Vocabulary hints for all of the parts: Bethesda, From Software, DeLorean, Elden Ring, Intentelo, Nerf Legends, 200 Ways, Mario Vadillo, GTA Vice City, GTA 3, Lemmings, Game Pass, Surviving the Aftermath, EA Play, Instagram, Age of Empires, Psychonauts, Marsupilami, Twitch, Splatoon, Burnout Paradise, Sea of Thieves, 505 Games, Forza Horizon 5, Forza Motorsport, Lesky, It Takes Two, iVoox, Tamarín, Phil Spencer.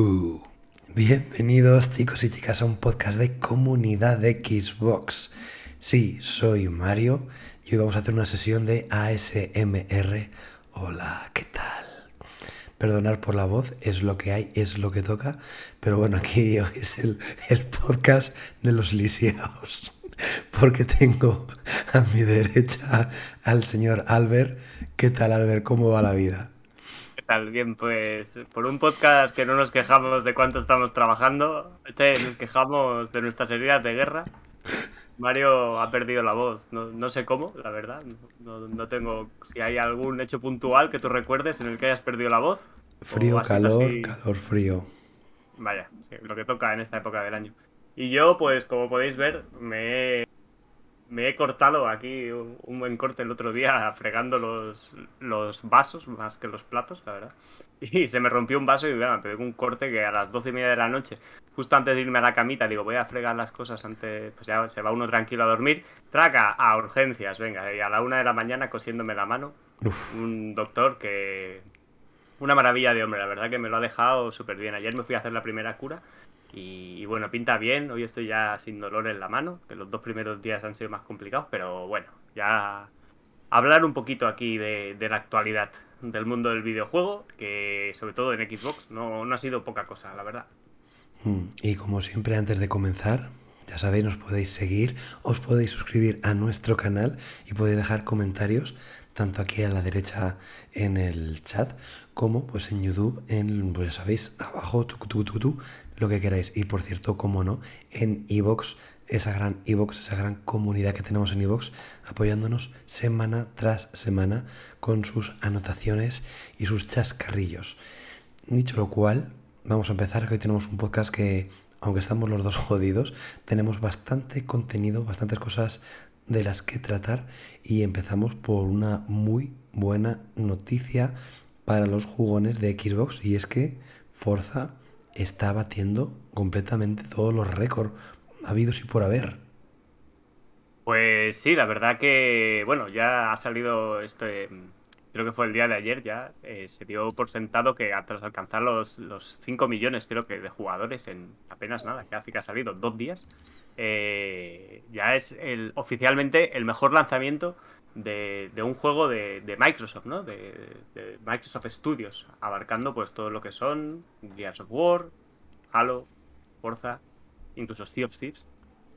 Boo. Bienvenidos chicos y chicas a un podcast de comunidad de Xbox. Sí, soy Mario y hoy vamos a hacer una sesión de ASMR. Hola, ¿qué tal? Perdonar por la voz, es lo que hay, es lo que toca, pero bueno, aquí hoy es el podcast de los lisiados, porque tengo a mi derecha al señor Albert. ¿Qué tal, Albert? ¿Cómo va la vida? ¿Qué tal? Bien, pues por un podcast que no nos quejamos de cuánto estamos trabajando, nos quejamos de nuestras heridas de guerra. Mario ha perdido la voz, no sé cómo, la verdad, no tengo... Si hay algún hecho puntual que tú recuerdes en el que hayas perdido la voz. Frío, calor, así... calor, frío. Vaya, lo que toca en esta época del año. Y yo, pues, como podéis ver, me he cortado aquí un buen corte el otro día fregando los vasos, más que los platos, la verdad. Y se me rompió un vaso y me pegó un corte que a las 12:30 de la noche, justo antes de irme a la camita, digo, voy a fregar las cosas antes, pues ya se va uno tranquilo a dormir. Traca, a urgencias, venga, y a la 1 de la mañana cosiéndome la mano. Uf. Un doctor que... Una maravilla de hombre, la verdad que me lo ha dejado súper bien. Ayer me fui a hacer la primera cura. Y bueno, pinta bien, hoy estoy ya sin dolor en la mano, que los 2 primeros días han sido más complicados, pero bueno, ya hablar un poquito aquí de la actualidad del mundo del videojuego, que sobre todo en Xbox no ha sido poca cosa, la verdad. Y como siempre, antes de comenzar, ya sabéis, nos podéis seguir, os podéis suscribir a nuestro canal y podéis dejar comentarios tanto aquí a la derecha en el chat como pues en YouTube, en, pues ya sabéis, abajo, lo que queráis. Y por cierto, como no, en iVoox, esa gran comunidad que tenemos en iVoox, apoyándonos semana tras semana con sus anotaciones y sus chascarrillos. Dicho lo cual, vamos a empezar, que hoy tenemos un podcast que, aunque estamos los dos jodidos, tenemos bastante contenido, bastantes cosas de las que tratar, y empezamos por una muy buena noticia para los jugones de Xbox, y es que Forza está batiendo completamente todos los récords habidos y por haber. Pues sí, la verdad que, bueno, ya ha salido creo que fue el día de ayer ya, se dio por sentado que tras alcanzar los 5 millones, creo que, de jugadores en apenas nada, casi que ha salido 2 días, ya es oficialmente el mejor lanzamiento de un juego de Microsoft, ¿no? De Microsoft Studios, abarcando pues todo lo que son Gears of War, Halo, Forza, incluso Sea of Thieves,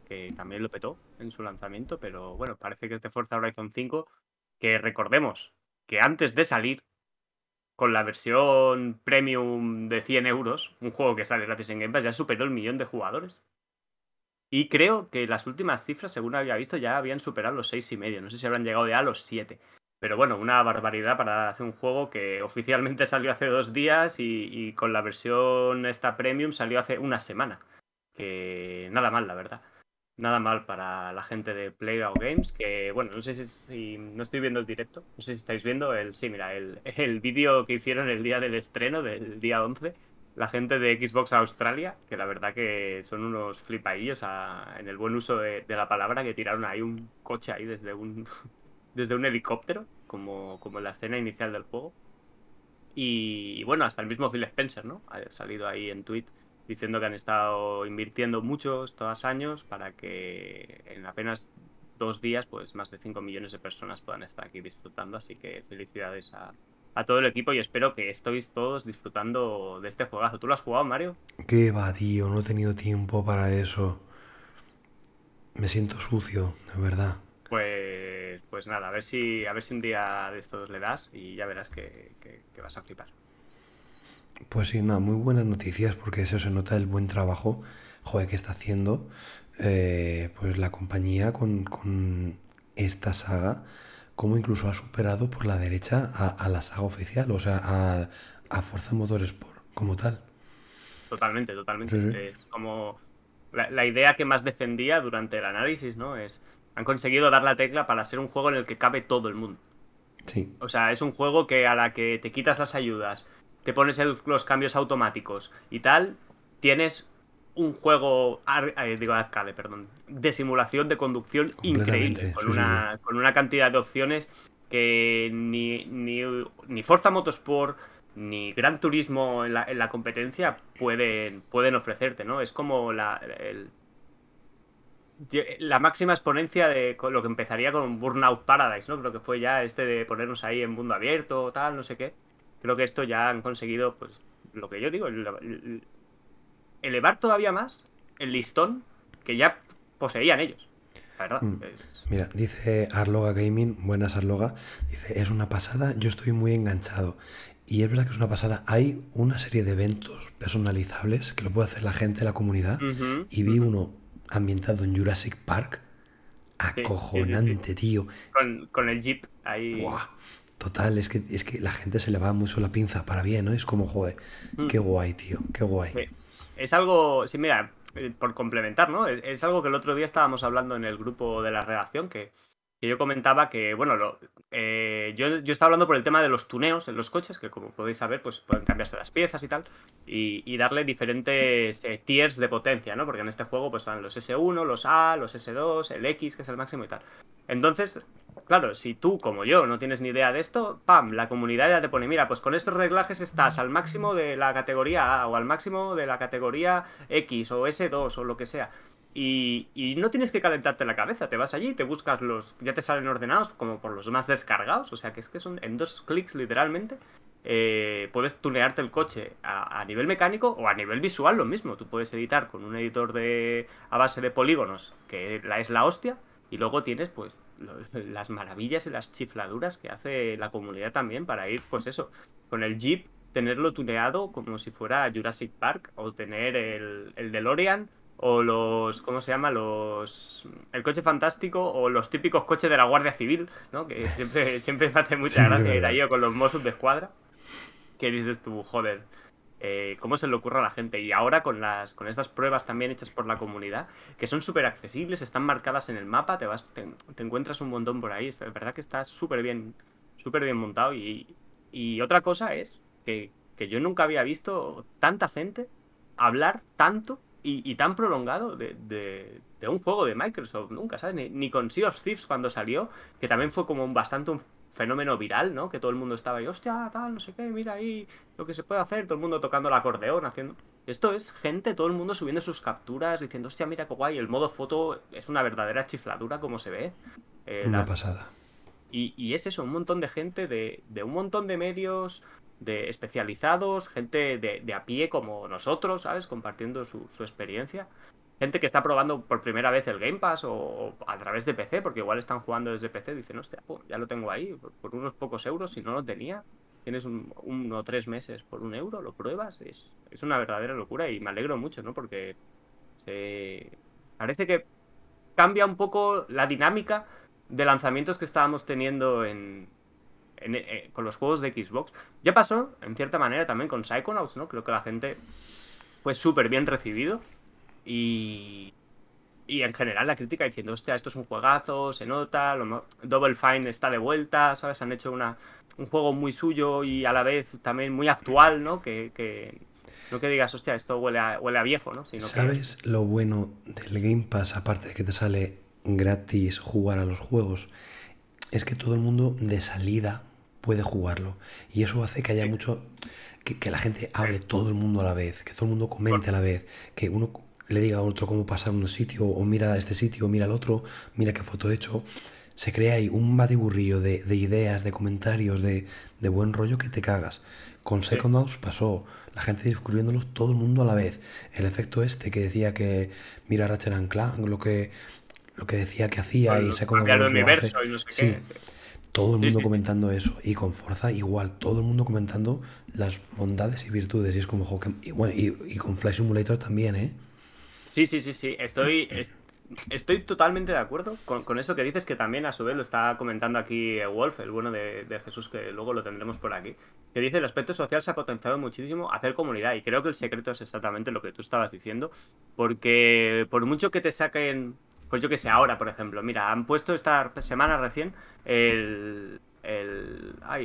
que también lo petó en su lanzamiento, pero bueno, parece que este Forza Horizon 5, que recordemos que antes de salir con la versión premium de 100 euros, un juego que sale gratis en Game Pass, ya superó el 1 millón de jugadores. Y creo que las últimas cifras, según había visto, ya habían superado los 6,5. No sé si habrán llegado ya a los 7. Pero bueno, una barbaridad para hacer un juego que oficialmente salió hace 2 días y con la versión esta premium salió hace 1 semana. Que nada mal, la verdad. Nada mal para la gente de Playground Games, que bueno, no sé si no estoy viendo el directo. No sé si estáis viendo sí, mira, el vídeo que hicieron el día del estreno, del día 11... La gente de Xbox Australia, que la verdad que son unos flipaillos en el buen uso de la palabra, que tiraron ahí un coche ahí desde un helicóptero, como en la escena inicial del juego. Y bueno, hasta el mismo Phil Spencer, ¿no? Ha salido ahí en tweet diciendo que han estado invirtiendo mucho estos años para que en apenas 2 días, pues más de 5 millones de personas puedan estar aquí disfrutando. Así que felicidades a todo el equipo, y espero que estéis todos disfrutando de este juegazo. ¿Tú lo has jugado, Mario? Qué va, tío, no he tenido tiempo para eso. Me siento sucio, de verdad. Pues nada, a ver si un día de estos le das y ya verás que vas a flipar. Pues sí, nada, muy buenas noticias, porque eso se nota el buen trabajo, joder, que está haciendo pues la compañía con esta saga, como incluso ha superado por la derecha a la saga oficial, o sea, a Forza Motorsport como tal. Totalmente, totalmente. Sí, sí. Es como la idea que más defendía durante el análisis, ¿no? Han conseguido dar la tecla para ser un juego en el que cabe todo el mundo. Sí. O sea, es un juego que a la que te quitas las ayudas, te pones los cambios automáticos y tal, tienes un juego arcade, perdón, de simulación de conducción increíble, con una cantidad de opciones que ni Forza Motorsport, ni Gran Turismo en la competencia pueden ofrecerte, ¿no? Es como la máxima exponencia de lo que empezaría con Burnout Paradise, ¿no? Creo que fue ya este de ponernos ahí en mundo abierto, tal, no sé qué. Creo que esto ya han conseguido, pues, lo que yo digo, elevar todavía más el listón que ya poseían ellos. Mira, dice Arloga Gaming, buenas Arloga, dice, es una pasada, yo estoy muy enganchado. Y es verdad que es una pasada. Hay una serie de eventos personalizables que lo puede hacer la gente, la comunidad, y vi uno ambientado en Jurassic Park, acojonante, tío. Con el Jeep ahí. Buah, total, es que la gente se le va mucho la pinza para bien, ¿no? Es como, joder, qué guay, tío, qué guay. Sí. Es algo, sí, mira, por complementar, ¿no? Es algo que el otro día estábamos hablando en el grupo de la redacción, que yo comentaba que, bueno, yo estaba hablando por el tema de los tuneos en los coches, que como podéis saber, pues pueden cambiarse las piezas y tal, y darle diferentes tiers de potencia, ¿no? Porque en este juego pues están los S1, los A, los S2, el X, que es el máximo y tal. Entonces, claro, si tú, como yo, no tienes ni idea de esto, ¡pam!, la comunidad ya te pone, mira, pues con estos reglajes estás al máximo de la categoría A o al máximo de la categoría X o S2 o lo que sea. Y no tienes que calentarte la cabeza, te vas allí, te buscas los... Ya te salen ordenados como por los más descargados, o sea que es que son en 2 clics literalmente. Puedes tunearte el coche a nivel mecánico o a nivel visual, lo mismo. Tú puedes editar con un editor a base de polígonos, que es la hostia. Y luego tienes, pues, las maravillas y las chifladuras que hace la comunidad también para ir, pues eso, con el Jeep, tenerlo tuneado como si fuera Jurassic Park, o tener el DeLorean, o los, ¿cómo se llama? El coche fantástico, o los típicos coches de la Guardia Civil, ¿no? Que siempre me hace mucha gracia ir ahí, o con los Mossos de Escuadra, que dices tú, joder... cómo se le ocurre a la gente. Y ahora con estas pruebas también hechas por la comunidad, que son súper accesibles, están marcadas en el mapa, te encuentras un montón por ahí. Es verdad que está súper bien montado. Y otra cosa es que yo nunca había visto tanta gente hablar tanto y tan prolongado de un juego de Microsoft, nunca, ¿sabes? Ni con Sea of Thieves cuando salió, que también fue como un fenómeno viral, ¿no? Que todo el mundo estaba ahí, hostia, tal, no sé qué, mira ahí lo que se puede hacer, todo el mundo tocando el acordeón, haciendo... Esto es gente, todo el mundo subiendo sus capturas, diciendo, hostia, mira qué guay, el modo foto es una verdadera chifladura como se ve. Una pasada. Y es eso, un montón de gente de un montón de medios especializados, gente de a pie como nosotros, ¿sabes? Compartiendo su experiencia. Gente que está probando por primera vez el Game Pass o a través de PC, porque igual están jugando desde PC, dicen, hostia, ya lo tengo ahí por unos pocos euros, si no lo tenía, tienes 1 o 3 meses por 1 euro, lo pruebas, es una verdadera locura y me alegro mucho, ¿no? Porque parece que cambia un poco la dinámica de lanzamientos que estábamos teniendo con los juegos de Xbox. Ya pasó, en cierta manera, también con Psychonauts, ¿no? Creo que la gente fue súper bien recibido. Y en general la crítica diciendo, hostia, esto es un juegazo, se nota, Double Fine está de vuelta, ¿sabes? Han hecho un juego muy suyo y a la vez también muy actual, ¿no? Que no que digas, hostia, esto huele a viejo, ¿no? Sino ¿sabes que... lo bueno del Game Pass, aparte de que te sale gratis jugar a los juegos, es que todo el mundo de salida puede jugarlo? Y eso hace que haya mucho... Que la gente hable todo el mundo a la vez, que todo el mundo comente a la vez, que uno... le diga a otro cómo pasar un sitio, o mira este sitio, o mira el otro, mira qué foto he hecho. Se crea ahí un batiburrillo de ideas, de comentarios, de buen rollo que te cagas. Con Second House pasó, la gente descubriéndolos todo el mundo a la vez. El efecto este que decía que mira Ratchet & Clank, lo que decía que hacía, bueno, y Second House universo y no sé qué. Sí. Todo el mundo comentando eso. Y con Forza igual, todo el mundo comentando las bondades y virtudes. Y es como juego que... bueno, y con Flight Simulator también, ¿eh? Sí, estoy totalmente de acuerdo con eso que dices, que también a su vez lo está comentando aquí Wolf, el bueno de Jesús, que luego lo tendremos por aquí, que dice, el aspecto social se ha potenciado muchísimo, hacer comunidad, y creo que el secreto es exactamente lo que tú estabas diciendo, porque por mucho que te saquen, pues yo que sé, ahora, por ejemplo, mira, han puesto esta semana recién ay,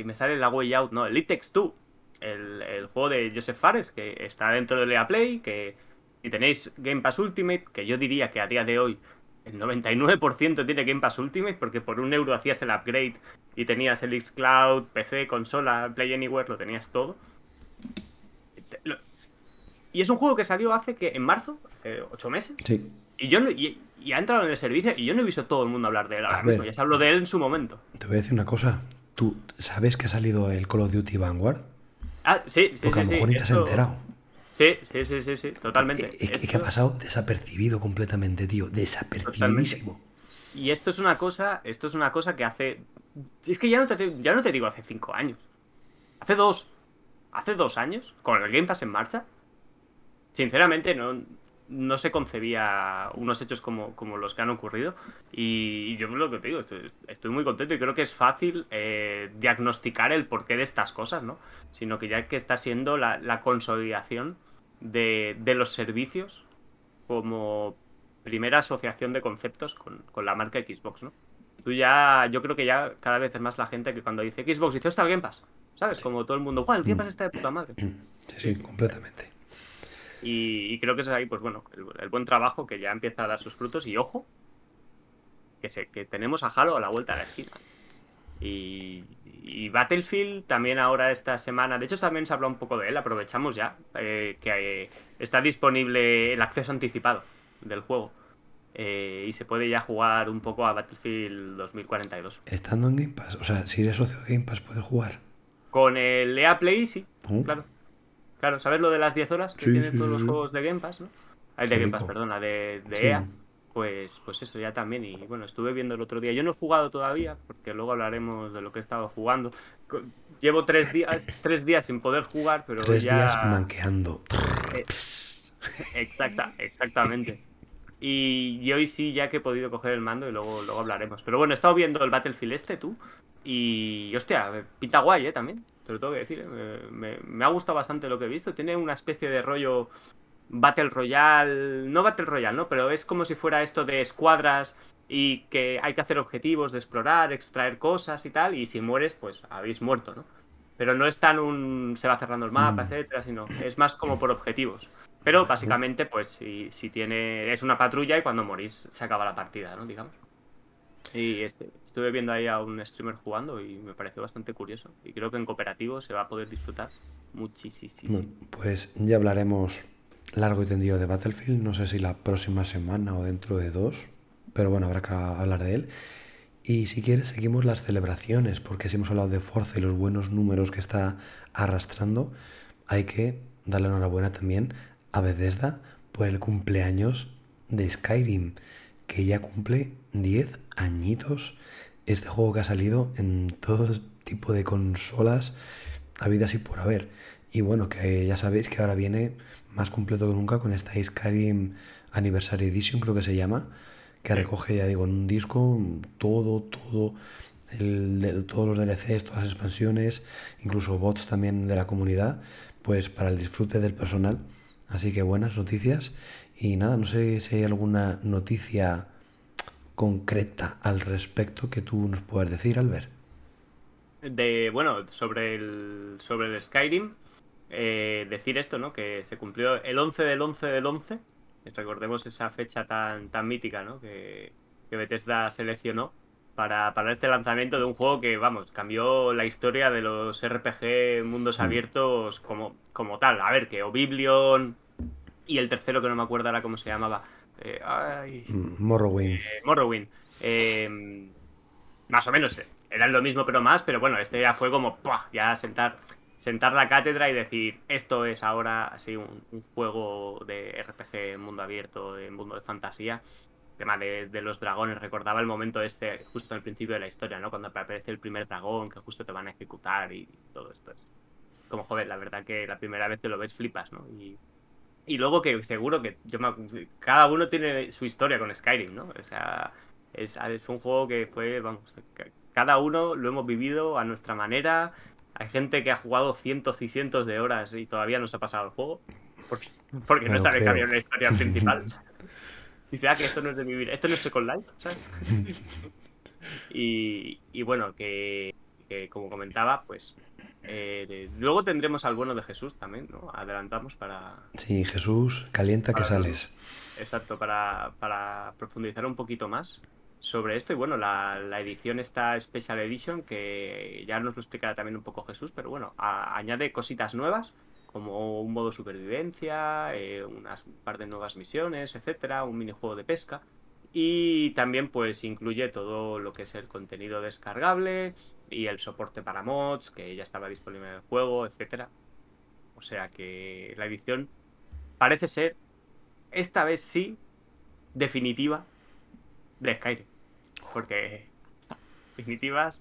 me sale la Way Out, no, el It Takes Two, el juego de Joseph Fares, que está dentro de EA Play, que... si tenéis Game Pass Ultimate, que yo diría que a día de hoy el 99% tiene Game Pass Ultimate, porque por 1 euro hacías el upgrade y tenías el xCloud, PC, consola, Play Anywhere, lo tenías todo. Y es un juego que salió hace que en marzo, hace 8 meses. Sí. Y yo no, y ha entrado en el servicio y yo no he visto todo el mundo hablar de él ahora mismo. Ya se habló de él en su momento. Te voy a decir una cosa. ¿Tú sabes que ha salido el Call of Duty Vanguard? Ah, sí, sí, porque sí. Porque a lo mejor ni te has enterado. Sí, totalmente. Es que ha pasado desapercibido completamente, tío. Desapercibidísimo. Totalmente. Y esto es una cosa que hace... Es que ya no te digo hace 5 años. Hace dos años, con el Game Pass en marcha, sinceramente no se concebía unos hechos como los que han ocurrido. Y yo lo que te digo, estoy muy contento y creo que es fácil diagnosticar el porqué de estas cosas, ¿no? Sino que ya que está siendo la consolidación de los servicios como primera asociación de conceptos con la marca Xbox, ¿no? Yo creo que ya cada vez es más la gente que cuando dice Xbox dice, hostia, el Game Pass, ¿sabes? Como todo el mundo, guau, el Game Pass está de puta madre. Sí, completamente. Y creo que es ahí, pues bueno, el buen trabajo que ya empieza a dar sus frutos. Y ojo, que tenemos a Halo a la vuelta de la esquina. Y Battlefield también ahora esta semana. De hecho, también se habla un poco de él, aprovechamos ya. Que está disponible el acceso anticipado del juego. Y se puede ya jugar un poco a Battlefield 2042. Estando en Game Pass, o sea, si eres socio de Game Pass, puedes jugar. Con el EA Play, sí, claro. Claro, ¿sabes lo de las 10 horas que tienen todos los juegos de Game Pass, no? Ay, de Game Pass, perdona, de EA. Pues eso ya también. Y bueno, estuve viendo el otro día. Yo no he jugado todavía, porque luego hablaremos de lo que he estado jugando. Llevo 3 días sin poder jugar, pero 3 días manqueando. Exactamente. Y hoy sí, ya que he podido coger el mando y luego hablaremos. Pero bueno, he estado viendo el Battlefield tú. Y hostia, pinta guay, también. Te lo tengo que decir, me ha gustado bastante lo que he visto. Tiene una especie de rollo Battle Royale. No Battle Royale, ¿no? Pero es como si fuera esto de escuadras y que hay que hacer objetivos de explorar, extraer cosas y tal. Y si mueres, pues habéis muerto, ¿no? Pero no es tan un... se va cerrando el mapa, etcétera, sino es más como por objetivos. Pero básicamente, pues si tiene... es una patrulla y cuando morís se acaba la partida, ¿no? Digamos. Y estuve viendo ahí a un streamer jugando y me pareció bastante curioso. Y creo que en cooperativo se va a poder disfrutar muchísimo. Bueno, pues ya hablaremos largo y tendido de Battlefield. No sé si la próxima semana o dentro de 2. Pero bueno, habrá que hablar de él. Y si quieres, seguimos las celebraciones. Porque si hemos hablado de Forza y los buenos números que está arrastrando, hay que darle enhorabuena también a Bethesda por el cumpleaños de Skyrim, que ya cumple 10 añitos. Este juego que ha salido en todo tipo de consolas habidas y por haber. Y bueno, que ya sabéis que ahora viene más completo que nunca con esta Skyrim Anniversary Edition, creo que se llama, que recoge, ya digo, en un disco todos los DLCs, todas las expansiones, incluso bots también de la comunidad, pues para el disfrute del personal. Así que buenas noticias. Y nada, no sé si hay alguna noticia concreta al respecto que tú nos puedas decir, Albert. Bueno, sobre el Skyrim, decir esto, ¿no? Que se cumplió el 11 del 11 del 11. Recordemos esa fecha tan mítica, ¿no? Que Bethesda seleccionó para este lanzamiento de un juego que, vamos, cambió la historia de los RPG mundos abiertos como tal. A ver, que Oblivion y el tercero que no me acuerdo ahora cómo se llamaba. Morrowind. Morrowind. Más o menos eran lo mismo, pero más. Pero bueno, este ya fue como ya sentar la cátedra y decir, esto es ahora así un juego de RPG mundo abierto, de mundo de fantasía. El tema de los dragones, recordaba el momento justo al principio de la historia, ¿no? Cuando aparece el primer dragón, que justo te van a ejecutar y todo esto. Es como, joder, la verdad que la primera vez que lo ves flipas, ¿no? Y luego que seguro que cada uno tiene su historia con Skyrim, ¿no? O sea, es un juego que fue, vamos, cada uno lo hemos vivido a nuestra manera. Hay gente que ha jugado cientos y cientos de horas y todavía no se ha pasado el juego porque no sabe que había una historia principal. Dice, que esto no es de mi vida, esto no es Second Life, ¿sabes? y bueno, que como comentaba, pues... luego tendremos al bueno de Jesús también, ¿no? Adelantamos para... Sí, Jesús, calienta que sales. Exacto, para profundizar un poquito más sobre esto. Y bueno, la edición esta Special Edition, que ya nos lo explicará también un poco Jesús, pero bueno, añade cositas nuevas, como un modo supervivencia, unas par de nuevas misiones, etcétera, un minijuego de pesca. Y también pues incluye todo lo que es el contenido descargable y el soporte para mods, que ya estaba disponible en el juego, etcétera. O sea que la edición parece ser, esta vez sí, definitiva de Skyrim. Porque definitivas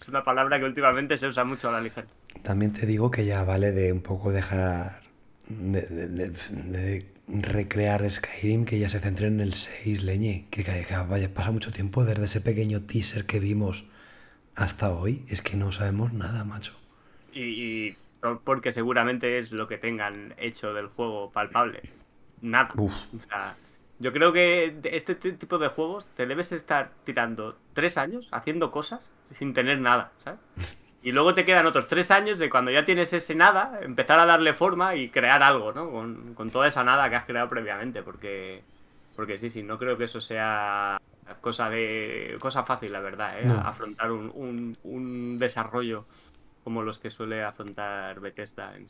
es una palabra que últimamente se usa mucho a la ligera. También te digo que ya vale de un poco dejar de recrear Skyrim, que ya se centre en el 6, leñe, que vaya, pasa mucho tiempo desde ese pequeño teaser que vimos hasta hoy. Es que no sabemos nada, macho. Y porque seguramente es lo que tengan hecho del juego palpable. Nada. Uf. O sea, yo creo que este tipo de juegos te debes estar tirando 3 años haciendo cosas sin tener nada, ¿sabes? Y luego te quedan otros 3 años de cuando ya tienes ese nada, empezar a darle forma y crear algo, ¿no? Con toda esa nada que has creado previamente, porque sí, no creo que eso sea cosa fácil, la verdad, ¿eh? No. Afrontar un desarrollo como los que suele afrontar Bethesda en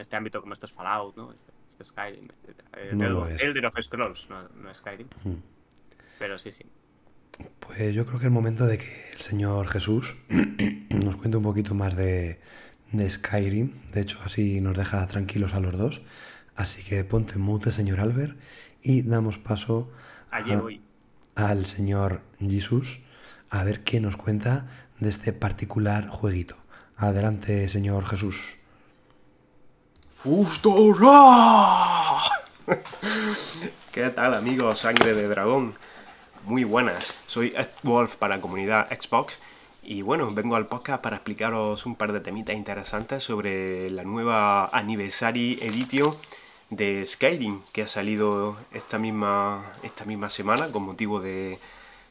este ámbito, como estos Fallout, ¿no? Este Skyrim, etc. No Elden of Scrolls, no Skyrim. Mm. Pero sí. Pues yo creo que es el momento de que el señor Jesús nos cuente un poquito más de Skyrim. De hecho, así nos deja tranquilos a los dos. Así que ponte en mute, señor Albert, y damos paso al señor Jesús a ver qué nos cuenta de este particular jueguito. Adelante, señor Jesús. ¡Fustora! ¿Qué tal, amigos? Sangre de dragón. Muy buenas, soy Wolf para comunidad Xbox y bueno, vengo al podcast para explicaros un par de temitas interesantes sobre la nueva Anniversary Edition de Skyrim, que ha salido esta misma semana con motivo de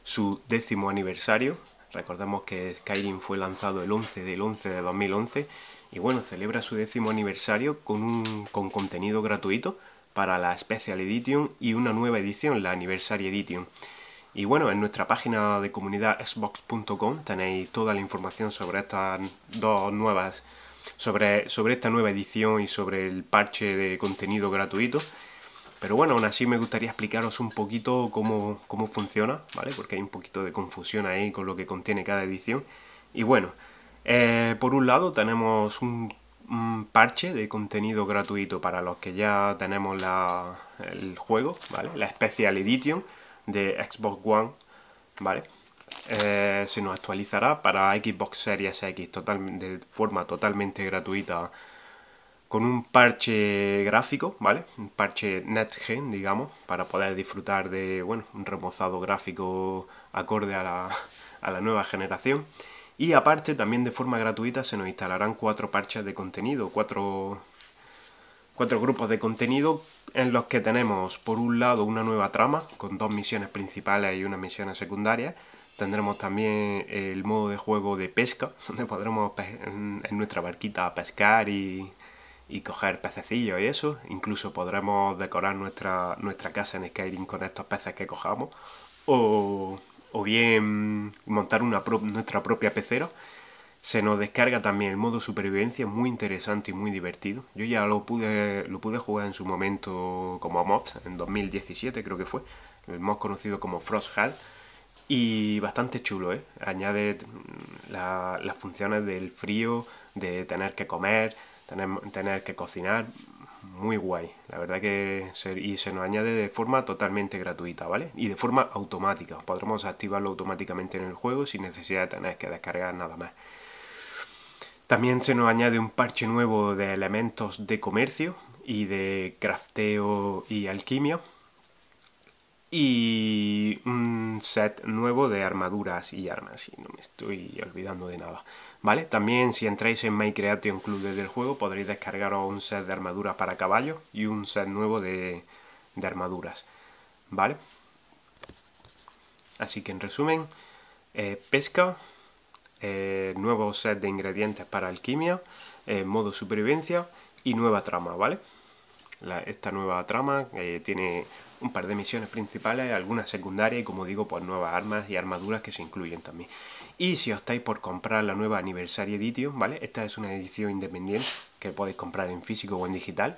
su 10º aniversario. Recordemos que Skyrim fue lanzado el 11/11/2011 y bueno, celebra su 10º aniversario con contenido gratuito para la Special Edition y una nueva edición, la Anniversary Edition. Y bueno, en nuestra página de comunidad xbox.com tenéis toda la información sobre estas dos nuevas, sobre esta nueva edición y sobre el parche de contenido gratuito. Pero bueno, aún así me gustaría explicaros un poquito cómo funciona, ¿vale? Porque hay un poquito de confusión ahí con lo que contiene cada edición. Y bueno, por un lado tenemos un parche de contenido gratuito para los que ya tenemos el juego, ¿vale? La Special Edition de Xbox One, ¿vale? Se nos actualizará para Xbox Series X de forma totalmente gratuita con un parche gráfico, ¿vale? Un parche NetGen, digamos, para poder disfrutar de, bueno, un remozado gráfico acorde a la nueva generación. Y aparte, también de forma gratuita se nos instalarán 4 parches de contenido, 4 grupos de contenido en los que tenemos, por un lado, una nueva trama con 2 misiones principales y unas misiones secundarias. Tendremos también el modo de juego de pesca, donde podremos en nuestra barquita pescar y coger pececillos y eso. Incluso podremos decorar nuestra casa en Skyrim con estos peces que cojamos. O bien montar nuestra propia pecera. Se nos descarga también el modo supervivencia, muy interesante y muy divertido. Yo ya lo pude jugar en su momento como mod, en 2017 creo que fue, el mod conocido como Frosthal, y bastante chulo, ¿eh? Añade las funciones del frío, de tener que comer, tener que cocinar, muy guay. La verdad que se nos añade de forma totalmente gratuita, ¿vale? Y de forma automática, podremos activarlo automáticamente en el juego sin necesidad de tener que descargar nada más. También se nos añade un parche nuevo de elementos de comercio y de crafteo y alquimia. Y un set nuevo de armaduras y armas, y no me estoy olvidando de nada, ¿vale? También, si entráis en My Creation Club desde el juego, podréis descargaros un set de armaduras para caballos y un set nuevo de armaduras, ¿vale? Así que, en resumen, pesca, nuevo set de ingredientes para alquimia, modo supervivencia y nueva trama, ¿vale? Esta nueva trama tiene un par de misiones principales, algunas secundarias y, como digo, pues nuevas armas y armaduras que se incluyen también. Y si optáis por comprar la nueva Anniversary Edition, ¿vale? Esta es una edición independiente que podéis comprar en físico o en digital,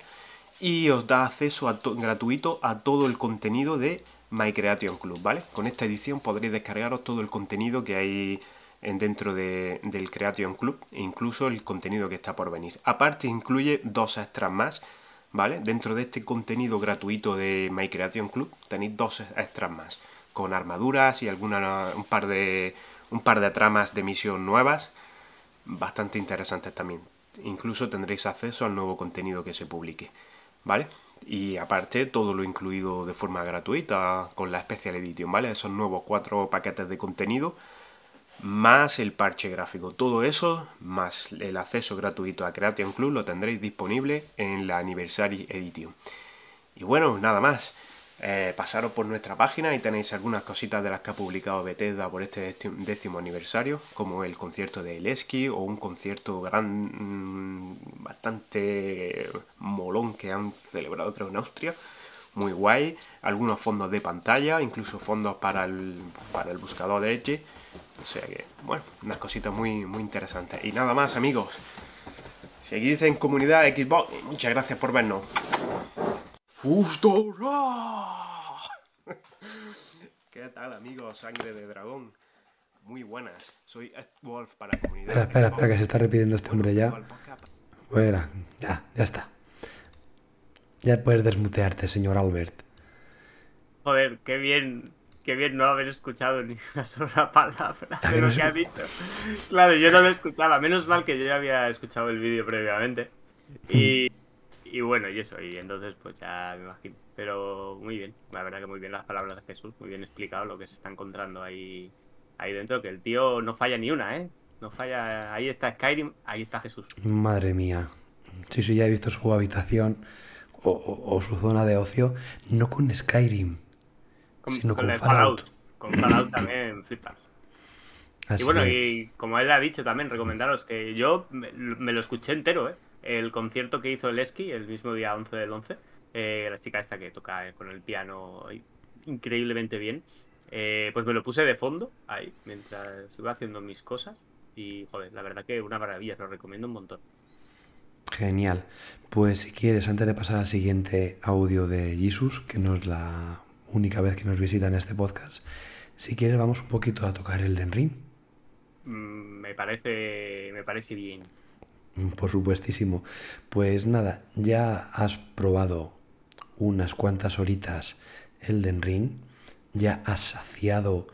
y os da acceso gratuito a todo el contenido de My Creation Club, ¿vale? Con esta edición podréis descargaros todo el contenido que hay dentro del Creation Club, incluso el contenido que está por venir. Aparte incluye dos extras más, ¿vale? Dentro de este contenido gratuito de My Creation Club tenéis dos extras más, con armaduras y un par de tramas de misión nuevas, bastante interesantes también. Incluso tendréis acceso al nuevo contenido que se publique, ¿vale? Y aparte todo lo incluido de forma gratuita con la Special Edition, ¿vale? Esos nuevos 4 paquetes de contenido, más el parche gráfico. Todo eso, más el acceso gratuito a Creation Club, lo tendréis disponible en la Anniversary Edition. Y bueno, nada más. Pasaros por nuestra página y tenéis algunas cositas de las que ha publicado Bethesda por este 10º aniversario, como el concierto de Lesky o un concierto bastante molón que han celebrado, creo, en Austria. Muy guay. Algunos fondos de pantalla, incluso fondos para el buscador de Edge. O sea que, bueno, unas cositas muy, muy interesantes. Y nada más, amigos. Seguid en comunidad Xbox. Y muchas gracias por vernos. ¡Justo! ¿Qué tal, amigos? Sangre de dragón. Muy buenas. Soy Wolf para la comunidad. Espera, que se está repitiendo este hombre ya. Bueno, ya está. Ya puedes desmutearte, señor Albert. Joder, qué bien. Qué bien no haber escuchado ni una sola palabra de lo que ha dicho. Claro, yo no lo escuchaba. Menos mal que yo ya había escuchado el vídeo previamente. Y bueno, y eso, y entonces pues ya me imagino. Pero muy bien, la verdad que muy bien las palabras de Jesús, muy bien explicado lo que se está encontrando ahí dentro, que el tío no falla ni una, ¿eh? No falla, ahí está Skyrim, ahí está Jesús. Madre mía, sí, ya he visto su habitación o su zona de ocio, no con Skyrim, sino con Fallout. Con Fallout también flipas. Así y bueno, que... y como él ha dicho también, recomendaros que yo me lo escuché entero, ¿eh? El concierto que hizo Lesky el mismo día 11/11, la chica esta que toca con el piano increíblemente bien, pues me lo puse de fondo ahí mientras iba haciendo mis cosas y, joder, la verdad que una maravilla, os lo recomiendo un montón. Genial. Pues si quieres, antes de pasar al siguiente audio de Jesus, que no es la única vez que nos visita en este podcast, si quieres vamos un poquito a tocar Elden Ring. Me parece bien. Por supuestísimo. Pues nada, ya has probado unas cuantas horitas Elden Ring, ya has saciado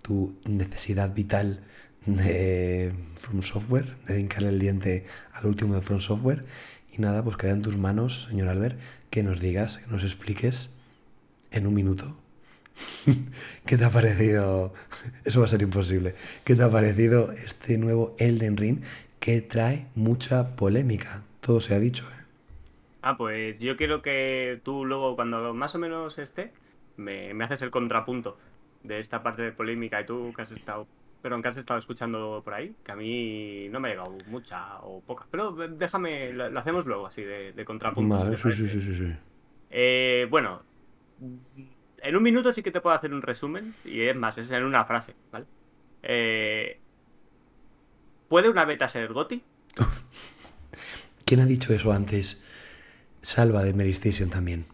tu necesidad vital de From Software, de hincarle el diente al último de From Software, y nada, pues queda en tus manos, señor Albert, que nos digas, que nos expliques en un minuto qué te ha parecido, eso va a ser imposible, qué te ha parecido este nuevo Elden Ring, que trae mucha polémica. Todo se ha dicho, ¿eh? Ah, pues yo quiero que tú luego, cuando más o menos esté, me haces el contrapunto de esta parte de polémica y tú que has estado escuchando por ahí, que a mí no me ha llegado mucha o poca. Pero déjame, lo hacemos luego así, de contrapunto. Vale, sí. Bueno, en un minuto sí que te puedo hacer un resumen, y es más, es en una frase, ¿vale? ¿Puede una beta ser GOTY? ¿Quién ha dicho eso antes? Salva de Mary Station también.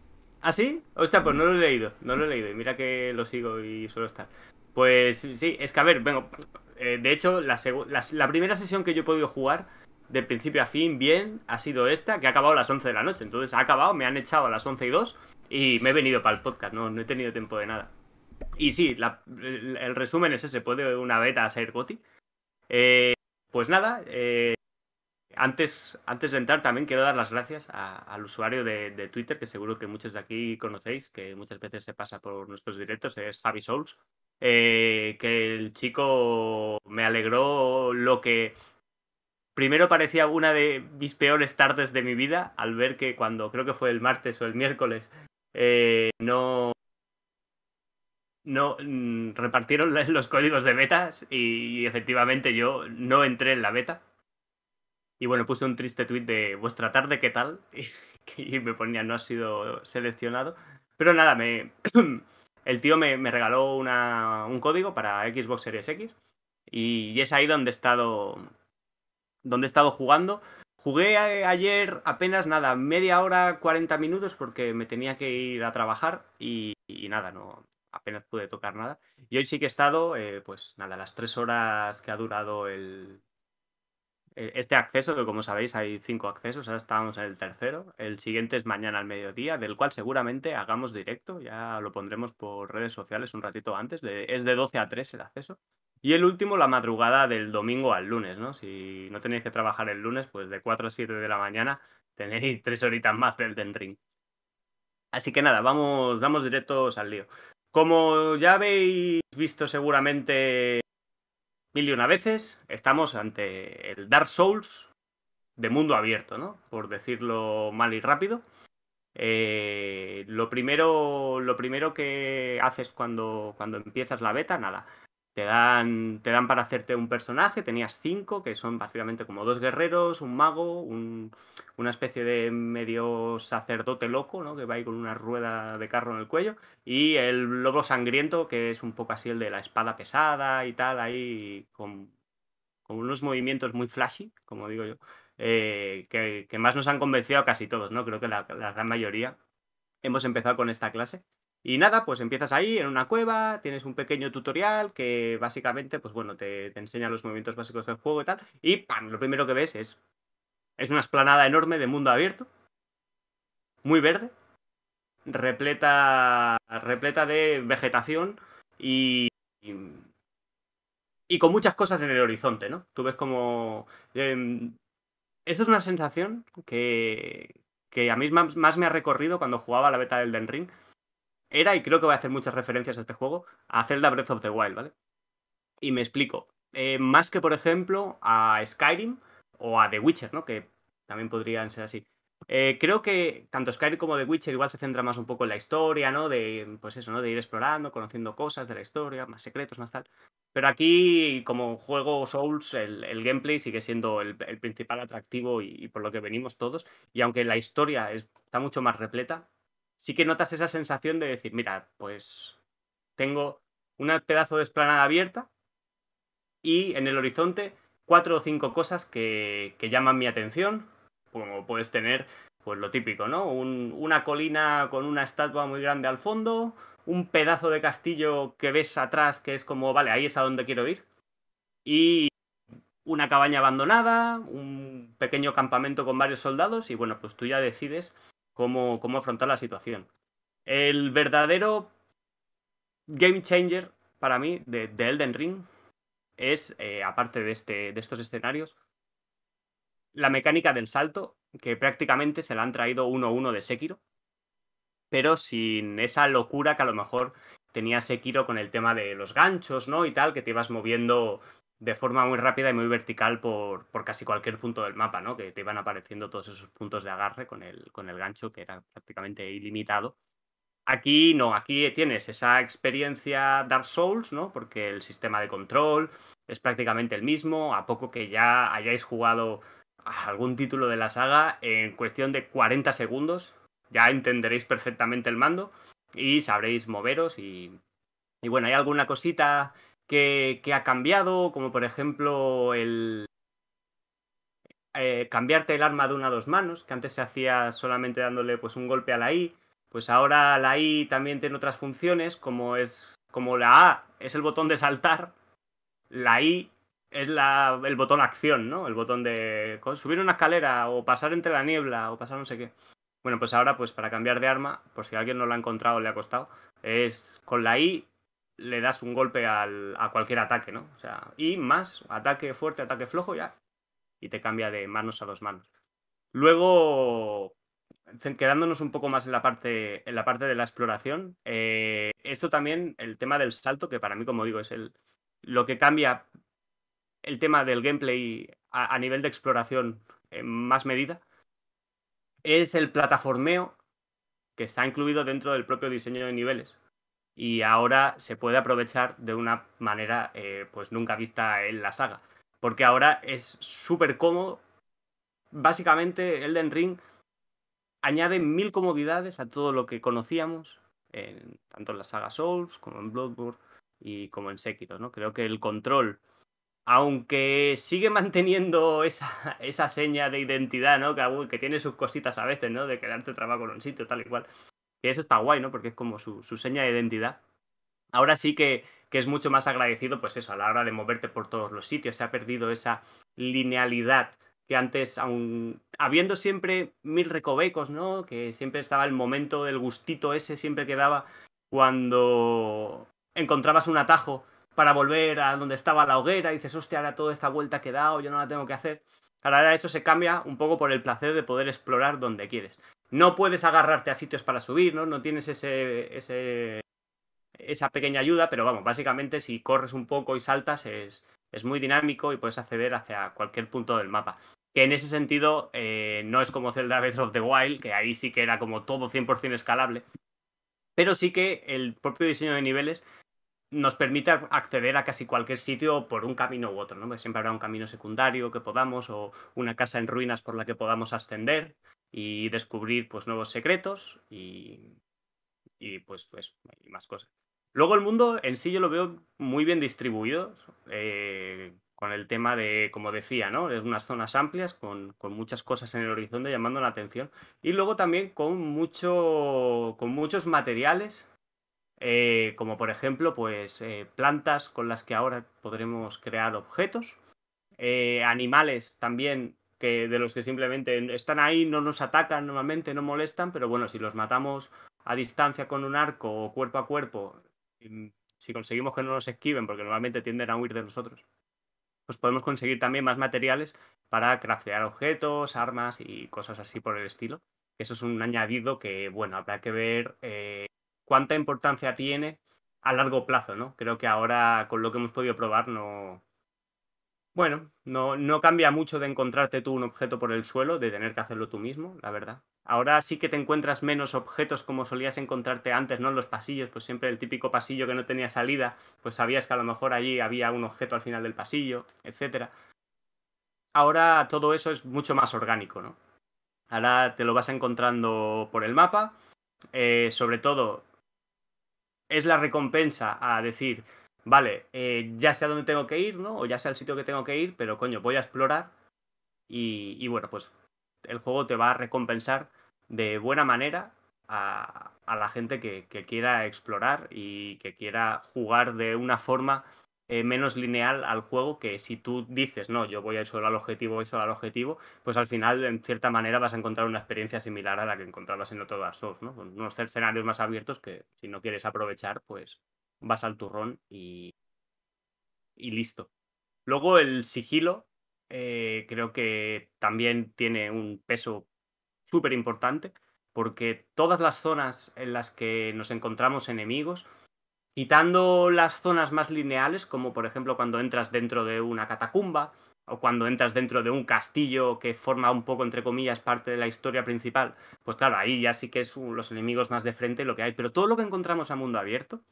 ¿Ah, sí? Hostia, pues no lo he leído. Y mira que lo sigo y suelo estar. Pues sí, es que a ver, vengo. De hecho, la primera sesión que yo he podido jugar, de principio a fin, bien, ha sido esta, que ha acabado a las 11 de la noche. Entonces ha acabado, me han echado a las 11:02 y me he venido para el podcast, no he tenido tiempo de nada. Y sí, el resumen es ese, ¿puede una beta ser GOTY? Pues nada, antes de entrar también quiero dar las gracias al usuario de Twitter, que seguro que muchos de aquí conocéis, que muchas veces se pasa por nuestros directos, es Javi Souls, que el chico me alegró lo que primero parecía una de mis peores tardes de mi vida, al ver que cuando, creo que fue el martes o el miércoles, no repartieron los códigos de betas y efectivamente yo no entré en la beta. Y bueno, puse un triste tuit de vuestra tarde, ¿qué tal? Y me ponía, no has sido seleccionado. Pero nada, el tío me regaló un código para Xbox Series X y es ahí donde he estado jugando. Jugué ayer apenas nada, media hora, 40 minutos, porque me tenía que ir a trabajar y nada, no, apenas pude tocar nada. Y hoy sí que he estado, pues nada, las 3 horas que ha durado este acceso, que como sabéis hay 5 accesos, ahora estábamos en el tercero. El siguiente es mañana al mediodía, del cual seguramente hagamos directo, ya lo pondremos por redes sociales un ratito antes, es de 12 a 3 el acceso. Y el último, la madrugada del domingo al lunes, ¿no? Si no tenéis que trabajar el lunes, pues de 4 a 7 de la mañana tenéis 3 horitas más del Elden Ring. Así que nada, vamos directos al lío. Como ya habéis visto seguramente mil y una veces, estamos ante el Dark Souls de mundo abierto, ¿no? Por decirlo mal y rápido. Lo primero que haces cuando empiezas la beta, nada... Te dan para hacerte un personaje, tenías 5, que son básicamente como 2 guerreros, un mago, una especie de medio sacerdote loco, ¿no? Que va ahí con una rueda de carro en el cuello, y el lobo sangriento, que es un poco así el de la espada pesada y tal, ahí con unos movimientos muy flashy, como digo yo, que más nos han convencido a casi todos, ¿no? Creo que la gran mayoría hemos empezado con esta clase. Y nada, pues empiezas ahí en una cueva, tienes un pequeño tutorial que básicamente, pues bueno, te enseña los movimientos básicos del juego y tal. Y ¡pam! Lo primero que ves es una explanada enorme de mundo abierto, muy verde, repleta de vegetación y con muchas cosas en el horizonte, ¿no? Tú ves como... Eso es una sensación que a mí más me ha recorrido cuando jugaba la beta del Elden Ring. Y creo que voy a hacer muchas referencias a este juego, a Zelda Breath of the Wild, ¿vale? Y me explico. Más que, por ejemplo, a Skyrim o a The Witcher, ¿no? Que también podrían ser así. Creo que tanto Skyrim como The Witcher igual se centra más un poco en la historia, ¿no? Pues eso, ¿no? De ir explorando, conociendo cosas de la historia, más secretos, más tal. Pero aquí, como juego Souls, el gameplay sigue siendo el principal atractivo y por lo que venimos todos. Y aunque la historia está mucho más repleta, sí que notas esa sensación de decir, mira, pues tengo un pedazo de explanada abierta y en el horizonte 4 o 5 cosas que llaman mi atención, como puedes tener, pues lo típico, ¿no? Una colina con una estatua muy grande al fondo, un pedazo de castillo que ves atrás que es como, vale, ahí es a donde quiero ir, y una cabaña abandonada, un pequeño campamento con varios soldados, y bueno, pues tú ya decides cómo afrontar la situación. El verdadero game changer para mí de Elden Ring es, aparte de estos escenarios, la mecánica del salto, que prácticamente se la han traído 1-1 de Sekiro, pero sin esa locura que a lo mejor tenía Sekiro con el tema de los ganchos, ¿no? Y tal, que te ibas moviendo de forma muy rápida y muy vertical por casi cualquier punto del mapa, ¿no? Que te iban apareciendo todos esos puntos de agarre con el gancho, que era prácticamente ilimitado. Aquí no, aquí tienes esa experiencia Dark Souls, ¿no? Porque el sistema de control es prácticamente el mismo, a poco que ya hayáis jugado algún título de la saga, en cuestión de 40 segundos ya entenderéis perfectamente el mando y sabréis moveros y bueno, hay alguna cosita que ha cambiado, como por ejemplo el cambiarte el arma de una a 2 manos, que antes se hacía solamente dándole pues un golpe a la I, pues ahora la I también tiene otras funciones, como la A es el botón de saltar, la I es el botón acción, ¿no? El botón de subir una escalera o pasar entre la niebla o pasar no sé qué. Bueno, pues ahora pues para cambiar de arma, por si alguien no lo ha encontrado o le ha costado, es con la I le das un golpe a cualquier ataque, ¿no? O sea, y más, ataque fuerte, ataque flojo, ya. Y te cambia de manos a 2 manos. Luego, quedándonos un poco más en la parte de la exploración, esto también, el tema del salto, que para mí, como digo, es lo que cambia el tema del gameplay a nivel de exploración en más medida, es el plataformeo que está incluido dentro del propio diseño de niveles. Y ahora se puede aprovechar de una manera pues nunca vista en la saga, porque ahora es súper cómodo. Básicamente Elden Ring añade 1000 comodidades a todo lo que conocíamos, tanto en la saga Souls como en Bloodborne y como en Sekiro, ¿no? Creo que el control aunque sigue manteniendo esa seña de identidad, ¿no? Que tiene sus cositas a veces, ¿no? De quedarte trabado en un sitio, tal y cual. Que eso está guay, ¿no? Porque es como su seña de identidad. Ahora sí que es mucho más agradecido, pues eso, a la hora de moverte por todos los sitios. Se ha perdido esa linealidad que antes, aun habiendo siempre mil recovecos, ¿no? Que siempre estaba el momento del gustito ese, siempre quedaba cuando encontrabas un atajo para volver a donde estaba la hoguera y dices, hostia, ahora toda esta vuelta que he dado, yo no la tengo que hacer. Ahora eso se cambia un poco por el placer de poder explorar donde quieres. No puedes agarrarte a sitios para subir, ¿no? No tienes esa pequeña ayuda, pero vamos, básicamente si corres un poco y saltas es muy dinámico y puedes acceder hacia cualquier punto del mapa. Que en ese sentido no es como Zelda Breath of the Wild, que ahí sí que era como todo 100% escalable, pero sí que el propio diseño de niveles nos permite acceder a casi cualquier sitio por un camino u otro, ¿no? Porque siempre habrá un camino secundario que podamos, o una casa en ruinas por la que podamos ascender y descubrir pues nuevos secretos y pues más cosas. Luego el mundo en sí yo lo veo muy bien distribuido, con el tema de, como decía, ¿no? De unas zonas amplias, con muchas cosas en el horizonte llamando la atención. Y luego también con muchos materiales, como por ejemplo pues plantas con las que ahora podremos crear objetos, animales también de los que simplemente están ahí, no nos atacan normalmente, no molestan, pero bueno, si los matamos a distancia con un arco o cuerpo a cuerpo, si conseguimos que no nos esquiven, porque normalmente tienden a huir de nosotros, pues podemos conseguir también más materiales para craftear objetos, armas y cosas así por el estilo. Eso es un añadido que, bueno, habrá que ver cuánta importancia tiene a largo plazo, ¿no? Creo que ahora, con lo que hemos podido probar, no... Bueno, no cambia mucho de encontrarte tú un objeto por el suelo, de tener que hacerlo tú mismo, la verdad. Ahora sí que te encuentras menos objetos como solías encontrarte antes, ¿no? En los pasillos, pues siempre el típico pasillo que no tenía salida, pues sabías que a lo mejor allí había un objeto al final del pasillo, etc. Ahora todo eso es mucho más orgánico, ¿no? Ahora te lo vas encontrando por el mapa. Sobre todo, es la recompensa a decir... Vale, ya sé a dónde tengo que ir, ¿no? O ya sé al sitio que tengo que ir, pero coño, voy a explorar y bueno, pues el juego te va a recompensar de buena manera a la gente que quiera explorar y que quiera jugar de una forma menos lineal al juego, que si tú dices, no, yo voy a ir solo al objetivo, pues al final, en cierta manera, vas a encontrar una experiencia similar a la que encontrabas en otro Dark Souls, ¿no? Con unos escenarios más abiertos que si no quieres aprovechar, pues... vas al turrón y listo. Luego el sigilo creo que también tiene un peso súper importante, porque todas las zonas en las que nos encontramos enemigos, quitando las zonas más lineales, como por ejemplo cuando entras dentro de una catacumba o cuando entras dentro de un castillo que forma un poco, entre comillas, parte de la historia principal, pues claro, ahí ya sí que es los enemigos más de frente lo que hay. Pero todo lo que encontramos a mundo abierto,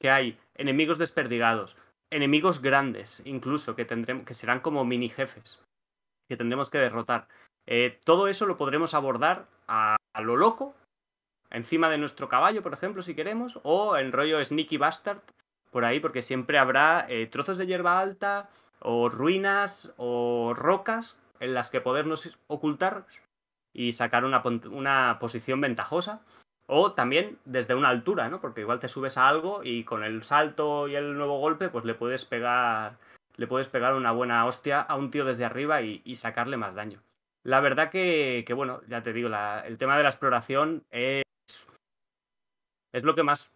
que hay enemigos desperdigados, enemigos grandes, incluso, que serán como mini jefes, que tendremos que derrotar. Todo eso lo podremos abordar a lo loco, encima de nuestro caballo, por ejemplo, si queremos, o en rollo sneaky bastard, por ahí, porque siempre habrá trozos de hierba alta, o ruinas, o rocas, en las que podernos ocultar y sacar una posición ventajosa. O también desde una altura, ¿no? Porque igual te subes a algo y con el salto y el nuevo golpe, pues le puedes pegar una buena hostia a un tío desde arriba y sacarle más daño. La verdad que bueno, ya te digo, el tema de la exploración es lo que más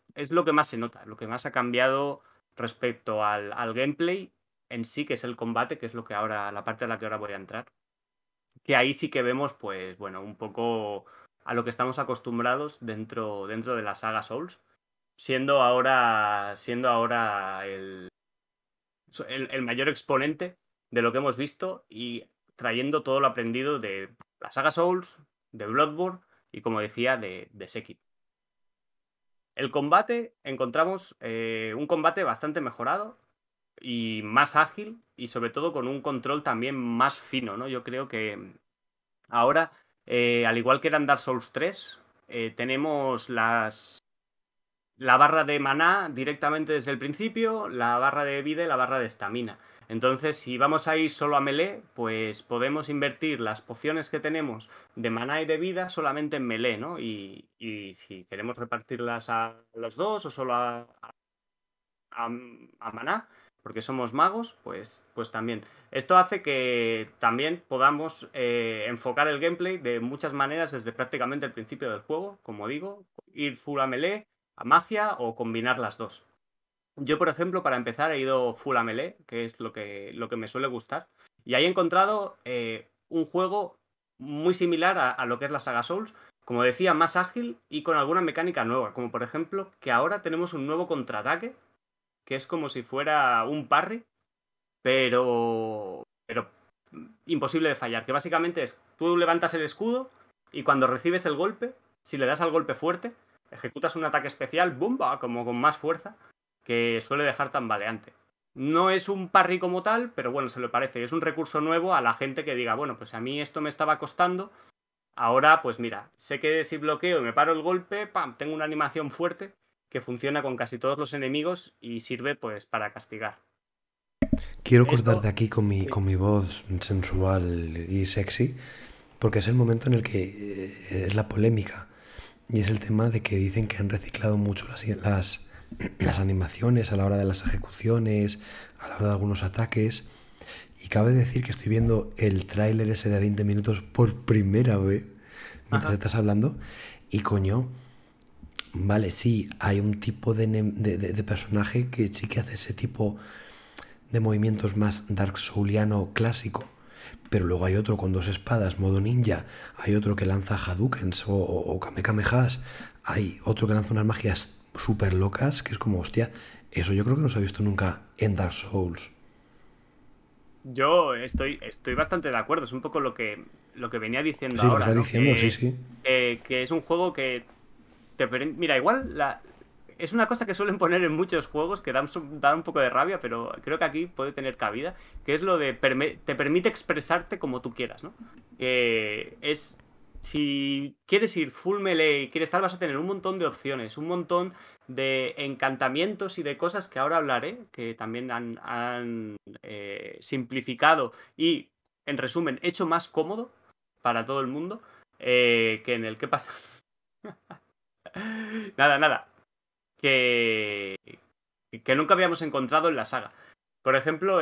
se nota, lo que más ha cambiado respecto al gameplay en sí, que es el combate, que es la parte a la que ahora voy a entrar. Que ahí sí que vemos, pues, bueno, un poco a lo que estamos acostumbrados dentro de la saga Souls, siendo ahora el mayor exponente de lo que hemos visto y trayendo todo lo aprendido de la saga Souls, de Bloodborne y, como decía, de Sekiro. El combate, encontramos un combate bastante mejorado y más ágil y, sobre todo, con un control también más fino, ¿no? Yo creo que ahora... al igual que eran Dark Souls 3, tenemos la barra de maná directamente desde el principio, la barra de vida y la barra de estamina. Entonces, si vamos a ir solo a melee, pues podemos invertir las pociones que tenemos de maná y de vida solamente en melee, ¿no? Y si queremos repartirlas a los dos o solo a maná, porque somos magos, pues también. Esto hace que también podamos enfocar el gameplay de muchas maneras desde prácticamente el principio del juego, como digo, ir full a melee, a magia o combinar las dos. Yo, por ejemplo, para empezar he ido full a melee, que es lo que me suele gustar. Y ahí he encontrado un juego muy similar a lo que es la saga Souls. Como decía, más ágil y con alguna mecánica nueva. Como, por ejemplo, que ahora tenemos un nuevo contraataque, que es como si fuera un parry, pero imposible de fallar. Que básicamente es, tú levantas el escudo y cuando recibes el golpe, si le das al golpe fuerte, ejecutas un ataque especial, ¡bumba!, como con más fuerza, que suele dejar tambaleante. No es un parry como tal, pero bueno, se le parece. Es un recurso nuevo a la gente que diga, bueno, pues a mí esto me estaba costando, ahora pues mira, sé que si bloqueo y me paro el golpe, ¡pam!, tengo una animación fuerte que funciona con casi todos los enemigos y sirve pues para castigar. Quiero cortarte aquí con mi voz sensual y sexy, porque es el momento en el que es la polémica, y es el tema de que dicen que han reciclado mucho las animaciones a la hora de las ejecuciones, a la hora de algunos ataques. Y cabe decir que estoy viendo el tráiler ese de 20 minutos por primera vez mientras estás hablando. Y coño, vale, sí, hay un tipo de personaje que sí que hace ese tipo de movimientos más Dark Souliano clásico, pero luego hay otro con dos espadas, modo ninja, hay otro que lanza Hadoukens o Kamehamehas, hay otro que lanza unas magias súper locas, que es como, hostia, eso yo creo que no se ha visto nunca en Dark Souls. Yo estoy bastante de acuerdo, es un poco lo que venía diciendo ahora. Sí, lo que está diciendo, ¿no? Sí. Que es un juego que te... Mira, igual es una cosa que suelen poner en muchos juegos, que dan un poco de rabia, pero creo que aquí puede tener cabida, que es lo de te permite expresarte como tú quieras, ¿no? Es... Si quieres ir full melee y quieres estar, vas a tener un montón de opciones, un montón de encantamientos y de cosas que ahora hablaré, que también han simplificado y, en resumen, hecho más cómodo para todo el mundo, que en el que pasa... nada, que nunca habíamos encontrado en la saga. Por ejemplo,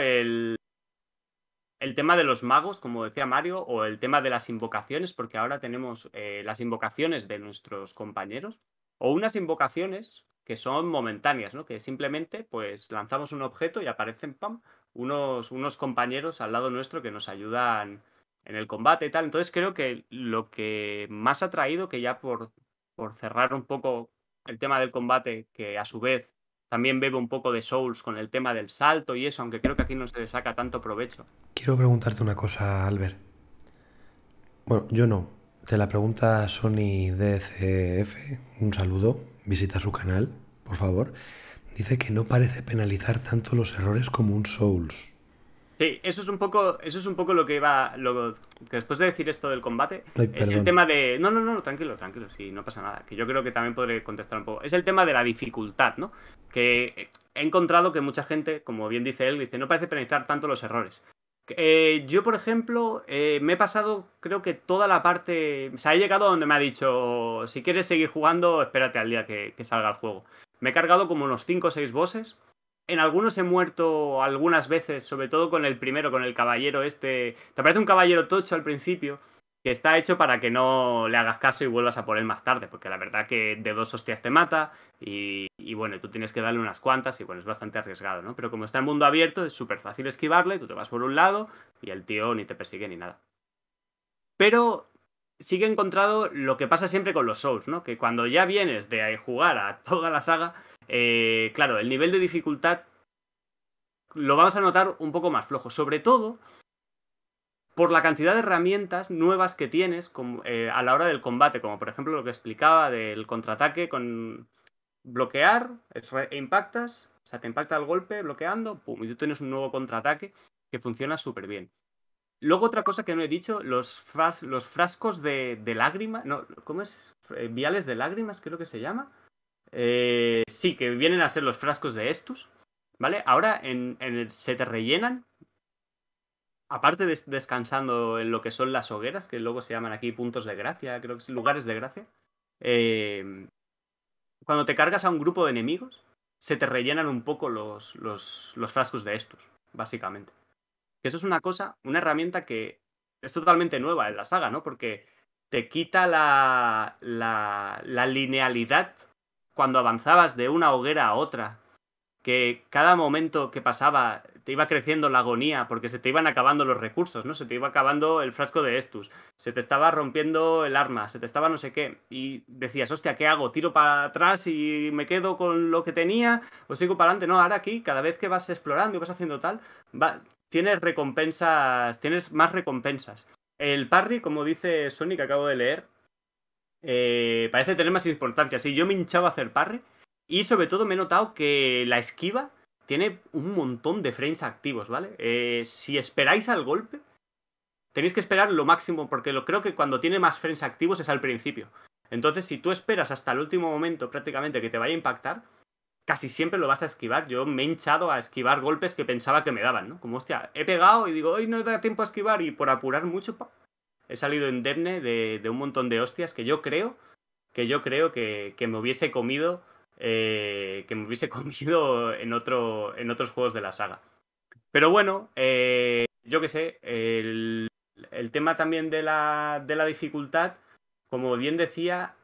el tema de los magos, como decía Mario, o el tema de las invocaciones, porque ahora tenemos las invocaciones de nuestros compañeros, o unas invocaciones que son momentáneas, ¿no? Que simplemente pues lanzamos un objeto y aparecen, ¡pam!, unos compañeros al lado nuestro que nos ayudan en el combate y tal. Entonces creo que lo que más ha traído, que ya por cerrar un poco el tema del combate, que a su vez también bebe un poco de Souls con el tema del salto y eso, aunque creo que aquí no se le saca tanto provecho. Quiero preguntarte una cosa, Albert. Bueno, yo no. Te la pregunta Sony DCF. Un saludo. Visita su canal, por favor. Dice que no parece penalizar tanto los errores como un Souls. Sí, eso es un poco lo que iba... que después de decir esto del combate, ay, es el tema de... No, tranquilo, sí, no pasa nada, que yo creo que también podré contestar un poco. Es el tema de la dificultad, ¿no? Que he encontrado que mucha gente, como bien dice él, dice, no parece penalizar tanto los errores. Yo, por ejemplo, me he pasado, creo que toda la parte... O sea, he llegado a donde me ha dicho, si quieres seguir jugando, espérate al día que salga el juego. Me he cargado como unos 5 o 6 bosses. En algunos he muerto algunas veces, sobre todo con el primero, con el caballero este. Te aparece un caballero tocho al principio, que está hecho para que no le hagas caso y vuelvas a por él más tarde, porque la verdad que de 2 hostias te mata y bueno, tú tienes que darle unas cuantas y bueno, es bastante arriesgado, ¿no? Pero como está en mundo abierto, es súper fácil esquivarle, tú te vas por un lado y el tío ni te persigue ni nada. Pero... sí que he encontrado lo que pasa siempre con los Souls, ¿no? Que cuando ya vienes de jugar a toda la saga, claro, el nivel de dificultad lo vamos a notar un poco más flojo, sobre todo por la cantidad de herramientas nuevas que tienes a la hora del combate, como por ejemplo lo que explicaba del contraataque con bloquear, impactas, o sea, te impacta el golpe bloqueando, pum, y tú tienes un nuevo contraataque que funciona súper bien. Luego otra cosa que no he dicho, los frascos de lágrimas, no, ¿cómo es? Viales de lágrimas creo que se llama, Sí, que vienen a ser los frascos de estos, ¿vale? Ahora se te rellenan, aparte de descansando en lo que son las hogueras, que luego se llaman aquí puntos de gracia, creo que es lugares de gracia. Cuando te cargas a un grupo de enemigos, se te rellenan un poco los frascos de estos, básicamente. Que eso es una cosa, una herramienta que es totalmente nueva en la saga, ¿no? Porque te quita la linealidad cuando avanzabas de una hoguera a otra, que cada momento que pasaba te iba creciendo la agonía porque se te iban acabando los recursos, ¿no? Se te iba acabando el frasco de Estus, se te estaba rompiendo el arma, se te estaba no sé qué, y decías, hostia, ¿qué hago? ¿Tiro para atrás y me quedo con lo que tenía? ¿O sigo para adelante? No, ahora aquí, cada vez que vas explorando y vas haciendo tal, tienes recompensas, tienes más recompensas. El parry, como dice Sony, que acabo de leer, parece tener más importancia. Sí, yo me hinchaba a hacer parry y sobre todo me he notado que la esquiva tiene un montón de frames activos, ¿vale? Si esperáis al golpe, tenéis que esperar lo máximo, porque creo que cuando tiene más frames activos es al principio. Entonces, si tú esperas hasta el último momento prácticamente que te vaya a impactar, casi siempre lo vas a esquivar. Yo me he hinchado a esquivar golpes que pensaba que me daban, ¿no? Como, hostia, he pegado y digo, ¡ay, no da tiempo a esquivar! Y por apurar mucho, he salido indemne de un montón de hostias que yo creo que me hubiese comido... en otros juegos de la saga. Pero bueno, yo qué sé, el tema también de la dificultad, como bien decía,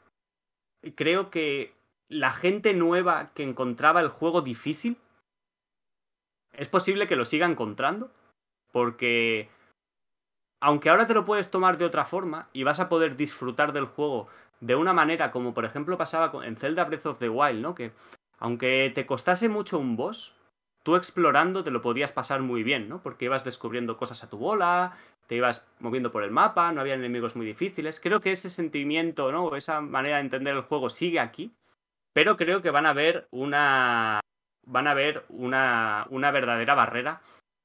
creo que la gente nueva que encontraba el juego difícil es posible que lo siga encontrando, porque aunque ahora te lo puedes tomar de otra forma y vas a poder disfrutar del juego de una manera, como por ejemplo pasaba en Zelda Breath of the Wild, ¿no? Que aunque te costase mucho un boss, tú explorando te lo podías pasar muy bien, ¿no? Porque ibas descubriendo cosas a tu bola, te ibas moviendo por el mapa, no había enemigos muy difíciles. Creo que ese sentimiento, ¿no? Esa manera de entender el juego sigue aquí, pero creo que van a haber una verdadera barrera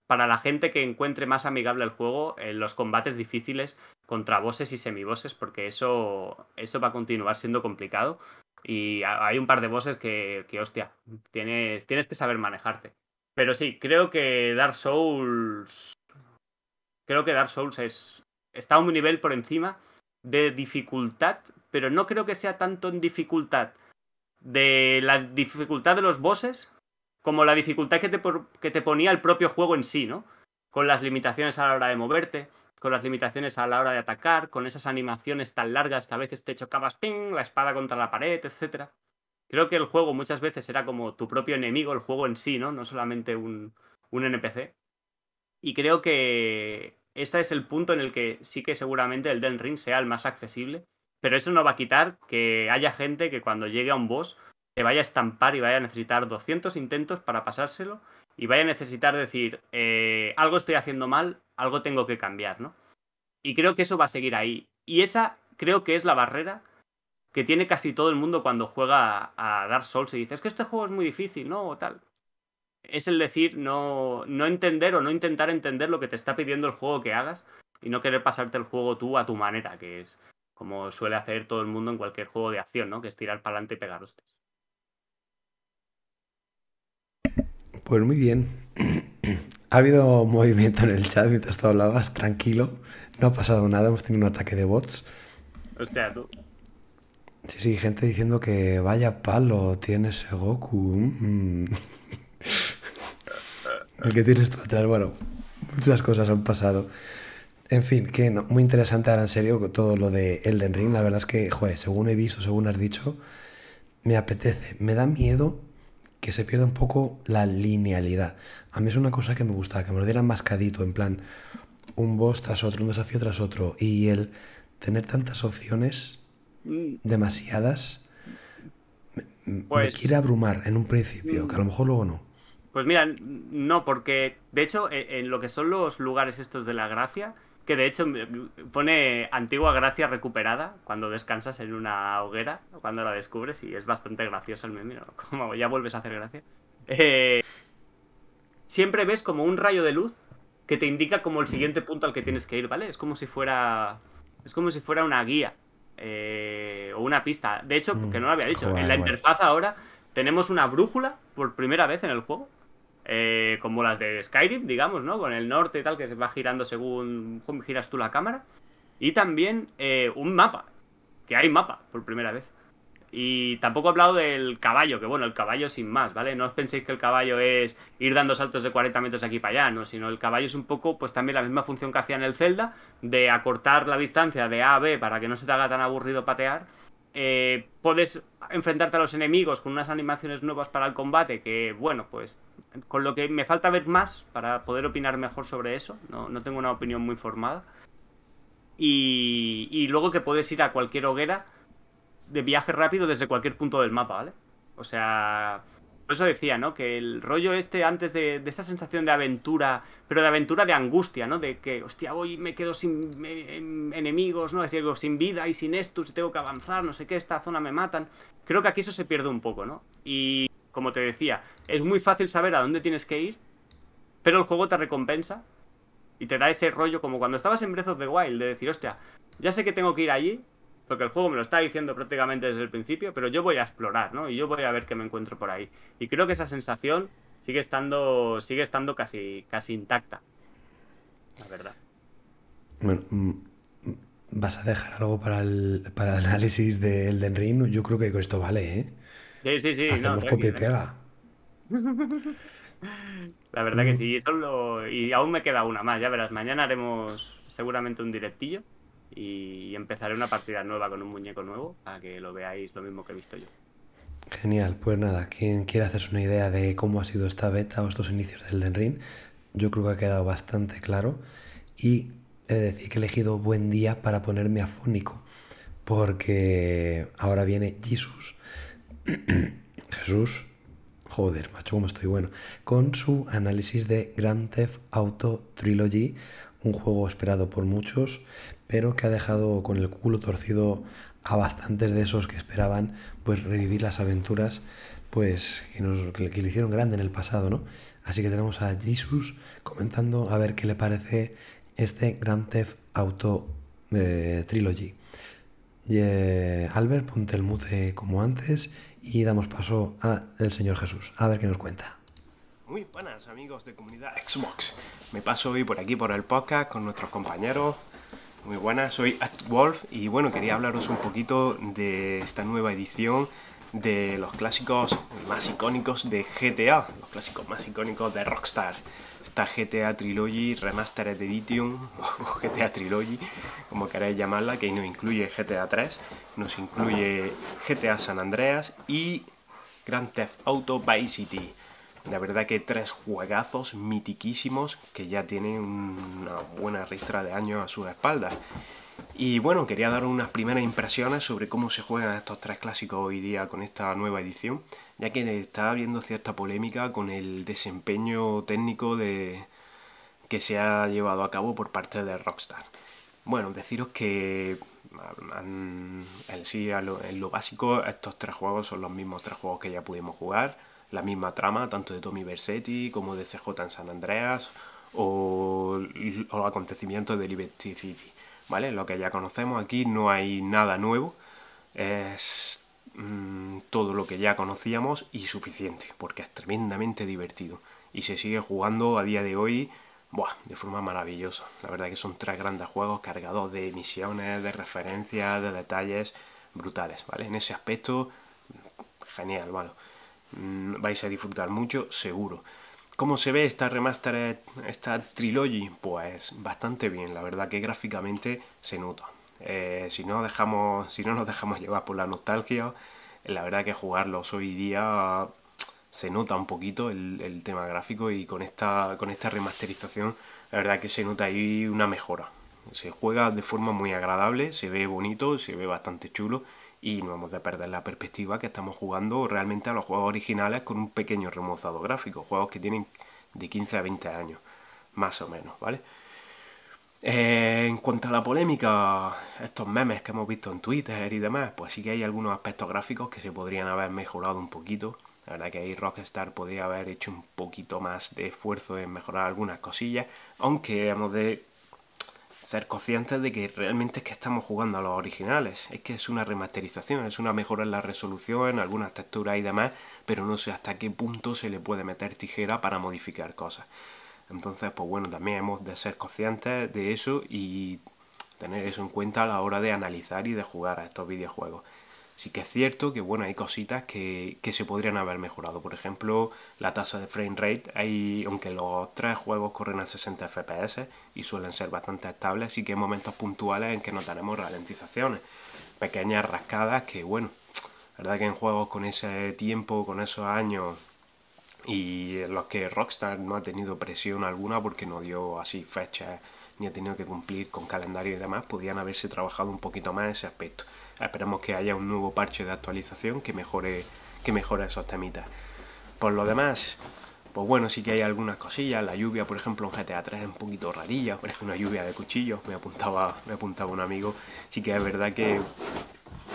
para la gente que encuentre más amigable el juego en los combates difíciles contra bosses y semibosses, porque eso va a continuar siendo complicado. Y hay un par de bosses que hostia, tienes que saber manejarte. Pero sí, creo que Dark Souls está a un nivel por encima de dificultad, pero no creo que sea tanto en dificultad de la dificultad de los bosses, como la dificultad que te ponía el propio juego en sí, ¿no? Con las limitaciones a la hora de moverte, con las limitaciones a la hora de atacar, con esas animaciones tan largas que a veces te chocabas, ¡ping!, la espada contra la pared, etc. Creo que el juego muchas veces era como tu propio enemigo, el juego en sí, ¿no? No solamente un NPC. Y creo que este es el punto en el que sí que seguramente el Elden Ring sea el más accesible, pero eso no va a quitar que haya gente que cuando llegue a un boss se vaya a estampar y vaya a necesitar 200 intentos para pasárselo y vaya a necesitar decir, algo estoy haciendo mal, algo tengo que cambiar, ¿no? Y creo que eso va a seguir ahí. Y esa creo que es la barrera que tiene casi todo el mundo cuando juega a Dark Souls y dice, es que este juego es muy difícil, ¿no? O tal. Es el decir, no entender o no intentar entender lo que te está pidiendo el juego que hagas y no querer pasarte el juego tú a tu manera, que es como suele hacer todo el mundo en cualquier juego de acción, ¿no? Que es tirar para adelante y pegar hostias. Pues muy bien. Ha habido movimiento en el chat mientras tú hablabas, tranquilo. No ha pasado nada, hemos tenido un ataque de bots. Hostia, tú. Sí, gente diciendo que vaya palo tiene ese Goku. El que tienes tú atrás. Bueno, muchas cosas han pasado. En fin, que no, muy interesante ahora en serio todo lo de Elden Ring. La verdad es que, joder, según he visto, según has dicho, me apetece. Me da miedo que se pierda un poco la linealidad. A mí es una cosa que me gustaba, que me lo dieran mascadito, en plan, un boss tras otro, un desafío tras otro, y el tener tantas opciones, demasiadas, me quiere abrumar en un principio, que a lo mejor luego no. Pues mira, no, porque de hecho, en lo que son los lugares estos de la gracia, que de hecho pone antigua gracia recuperada cuando descansas en una hoguera, cuando la descubres, y es bastante gracioso el meme, ¿no? Como ya vuelves a hacer gracia. Siempre ves como un rayo de luz que te indica como el siguiente punto al que tienes que ir, ¿vale? Es como si fuera una guía, o alguna pista. De hecho, que no lo había dicho, en la interfaz ahora tenemos una brújula por primera vez en el juego. Como las de Skyrim, digamos, ¿no? Con el norte y tal, que se va girando según giras tú la cámara. Y también un mapa, que hay mapa por primera vez. Y tampoco he hablado del caballo, que bueno, el caballo sin más, ¿vale? No os penséis que el caballo es ir dando saltos de 40 metros aquí para allá, ¿no? Sino el caballo es un poco, pues también la misma función que hacía en el Zelda, de acortar la distancia de A a B para que no se te haga tan aburrido patear. Puedes enfrentarte a los enemigos con unas animaciones nuevas para el combate, que bueno, pues con lo que me falta ver más para poder opinar mejor sobre eso, no tengo una opinión muy formada. Y luego que puedes ir a cualquier hoguera de viaje rápido desde cualquier punto del mapa, ¿vale? O sea, por eso decía, ¿no? Que el rollo este antes de esa sensación de aventura, pero de aventura de angustia, ¿no? De que, hostia, hoy me quedo sin enemigos, ¿no? Es algo sin vida y sin esto, si tengo que avanzar, no sé qué, esta zona me matan. Creo que aquí eso se pierde un poco, ¿no? Y, como te decía, es muy fácil saber a dónde tienes que ir, pero el juego te recompensa y te da ese rollo como cuando estabas en Breath of the Wild, de decir, hostia, ya sé que tengo que ir allí, porque el juego me lo está diciendo prácticamente desde el principio, pero yo voy a explorar, ¿no? Y yo voy a ver qué me encuentro por ahí. Y creo que esa sensación sigue estando casi intacta, la verdad. Bueno, ¿vas a dejar algo para el análisis de Elden Ring? Yo creo que esto vale, ¿eh? Sí. Hacemos copia y pega. La verdad que sí. Y aún me queda una más, ya verás. Mañana haremos seguramente un directillo. Y empezaré una partida nueva con un muñeco nuevo para que lo veáis lo mismo que he visto yo. Genial, pues nada, quien quiera hacerse una idea de cómo ha sido esta beta o estos inicios del Elden Ring, yo creo que ha quedado bastante claro. Y he de decir que he elegido buen día para ponerme afónico, porque ahora viene Jesús, joder, macho, cómo estoy bueno, con su análisis de Grand Theft Auto Trilogy, un juego esperado por muchos, pero que ha dejado con el culo torcido a bastantes de esos que esperaban pues revivir las aventuras pues que le hicieron grande en el pasado, ¿no? Así que tenemos a Jesús comentando a ver qué le parece este Grand Theft Auto Trilogy. Y, Albert, ponte el mute como antes y damos paso al señor Jesús, a ver qué nos cuenta. Muy buenas amigos de comunidad Xbox, me paso hoy por aquí por el podcast con nuestros compañeros. Muy buenas, soy Wolf y bueno, quería hablaros un poquito de esta nueva edición de los clásicos más icónicos de GTA, los clásicos más icónicos de Rockstar. Esta GTA Trilogy Remastered Edition, o GTA Trilogy, como queráis llamarla, que nos incluye GTA 3, nos incluye GTA San Andreas y Grand Theft Auto Vice City. La verdad que tres juegazos mitiquísimos que ya tienen una buena ristra de años a sus espaldas. Y bueno, quería dar unas primeras impresiones sobre cómo se juegan estos tres clásicos hoy día con esta nueva edición, ya que está habiendo cierta polémica con el desempeño técnico que se ha llevado a cabo por parte de Rockstar. Bueno, deciros que en lo básico estos tres juegos son los mismos tres juegos que ya pudimos jugar, la misma trama, tanto de Tommy Vercetti como de CJ en San Andreas o los acontecimientos de Liberty City, ¿vale? Lo que ya conocemos, aquí no hay nada nuevo, es todo lo que ya conocíamos y suficiente, porque es tremendamente divertido y se sigue jugando a día de hoy de forma maravillosa. La verdad que son tres grandes juegos cargados de misiones, de referencias, de detalles brutales, ¿vale? En ese aspecto, genial, ¿vale? Vais a disfrutar mucho, seguro. ¿Cómo se ve esta remastered, esta trilogy? Pues bastante bien, la verdad que gráficamente se nota. Si no nos dejamos llevar por la nostalgia, la verdad que jugarlos hoy día se nota un poquito el tema gráfico, y con esta remasterización la verdad que se nota ahí una mejora. Se juega de forma muy agradable, se ve bonito, se ve bastante chulo. Y no hemos de perder la perspectiva que estamos jugando realmente a los juegos originales con un pequeño remozado gráfico. Juegos que tienen de 15 a 20 años, más o menos, ¿vale? En cuanto a la polémica, estos memes que hemos visto en Twitter y demás, pues sí que hay algunos aspectos gráficos que se podrían haber mejorado un poquito. La verdad que ahí Rockstar podría haber hecho un poquito más de esfuerzo en mejorar algunas cosillas, aunque hemos de ser conscientes de que realmente es que estamos jugando a los originales. Es que es una remasterización, es una mejora en la resolución, en algunas texturas y demás, pero no sé hasta qué punto se le puede meter tijera para modificar cosas. Entonces, pues bueno, también hemos de ser conscientes de eso y tener eso en cuenta a la hora de analizar y de jugar a estos videojuegos. Sí que es cierto que, bueno, hay cositas que se podrían haber mejorado. Por ejemplo, la tasa de frame rate. Aunque los tres juegos corren a 60 FPS y suelen ser bastante estables, sí que hay momentos puntuales en que no tenemos ralentizaciones. Pequeñas rascadas que, bueno, la verdad que en juegos con ese tiempo, con esos años, y en los que Rockstar no ha tenido presión alguna porque no dio así fechas ni ha tenido que cumplir con calendario y demás, podían haberse trabajado un poquito más en ese aspecto. Esperamos que haya un nuevo parche de actualización que mejore esos temitas. Por lo demás, pues bueno, sí que hay algunas cosillas. La lluvia, por ejemplo, en GTA 3 es un poquito rarilla, parece una lluvia de cuchillos, me apuntaba un amigo. Sí que es verdad que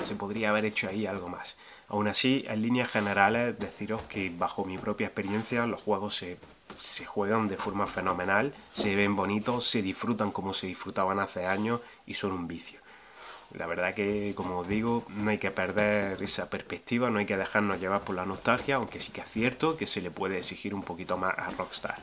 se podría haber hecho ahí algo más. Aún así, en líneas generales, deciros que bajo mi propia experiencia los juegos se juegan de forma fenomenal, se ven bonitos, se disfrutan como se disfrutaban hace años y son un vicio. La verdad que, como os digo, no hay que perder esa perspectiva, no hay que dejarnos llevar por la nostalgia, aunque sí que es cierto que se le puede exigir un poquito más a Rockstar.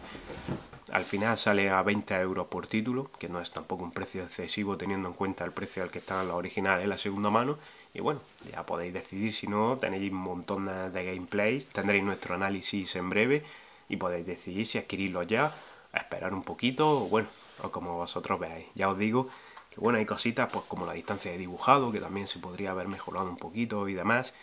Al final sale a 20 euros por título, que no es tampoco un precio excesivo teniendo en cuenta el precio al que están los originales en la segunda mano. Y bueno, ya podéis decidir, si no, tenéis un montón de gameplays, tendréis nuestro análisis en breve y podéis decidir si adquirirlo ya, esperar un poquito, o bueno, o como vosotros veáis. Ya os digo que bueno, hay cositas pues como la distancia de dibujado, que también se podría haber mejorado un poquito y demás.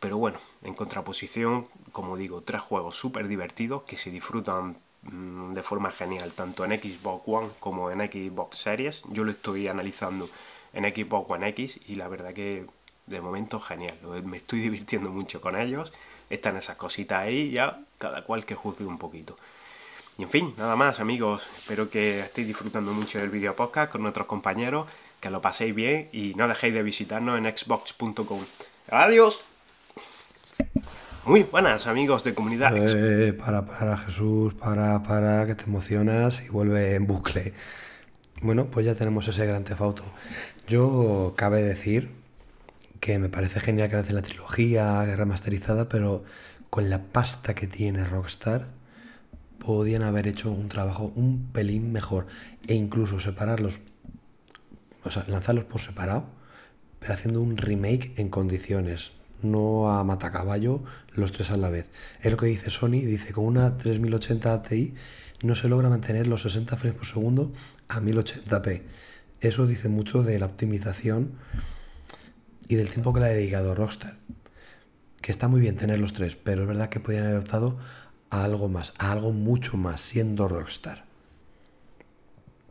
Pero bueno, en contraposición, como digo, tres juegos súper divertidos que se disfrutan de forma genial, tanto en Xbox One como en Xbox Series. Yo lo estoy analizando en Xbox One X y la verdad que de momento genial, me estoy divirtiendo mucho con ellos. Están esas cositas ahí, ya cada cual que juzgue un poquito. Y en fin, nada más amigos, espero que estéis disfrutando mucho del video podcast con nuestros compañeros, que lo paséis bien y no dejéis de visitarnos en xbox.com. ¡Adiós! Muy buenas amigos de comunidad. Para Jesús, para, que te emocionas y vuelve en bucle. Bueno, pues ya tenemos ese Grand Theft Auto. Yo cabe decir que me parece genial que hace la trilogía remasterizada, pero con la pasta que tiene Rockstar podían haber hecho un trabajo un pelín mejor e incluso separarlos, o sea, lanzarlos por separado, pero haciendo un remake en condiciones, no a matacaballo los tres a la vez. Es lo que dice Sony, dice con una 3080 Ti no se logra mantener los 60 frames por segundo a 1080p. Eso dice mucho de la optimización y del tiempo que le ha dedicado Rockstar, que está muy bien tener los tres, pero es verdad que podían haber optado a algo más, a algo mucho más, siendo Rockstar.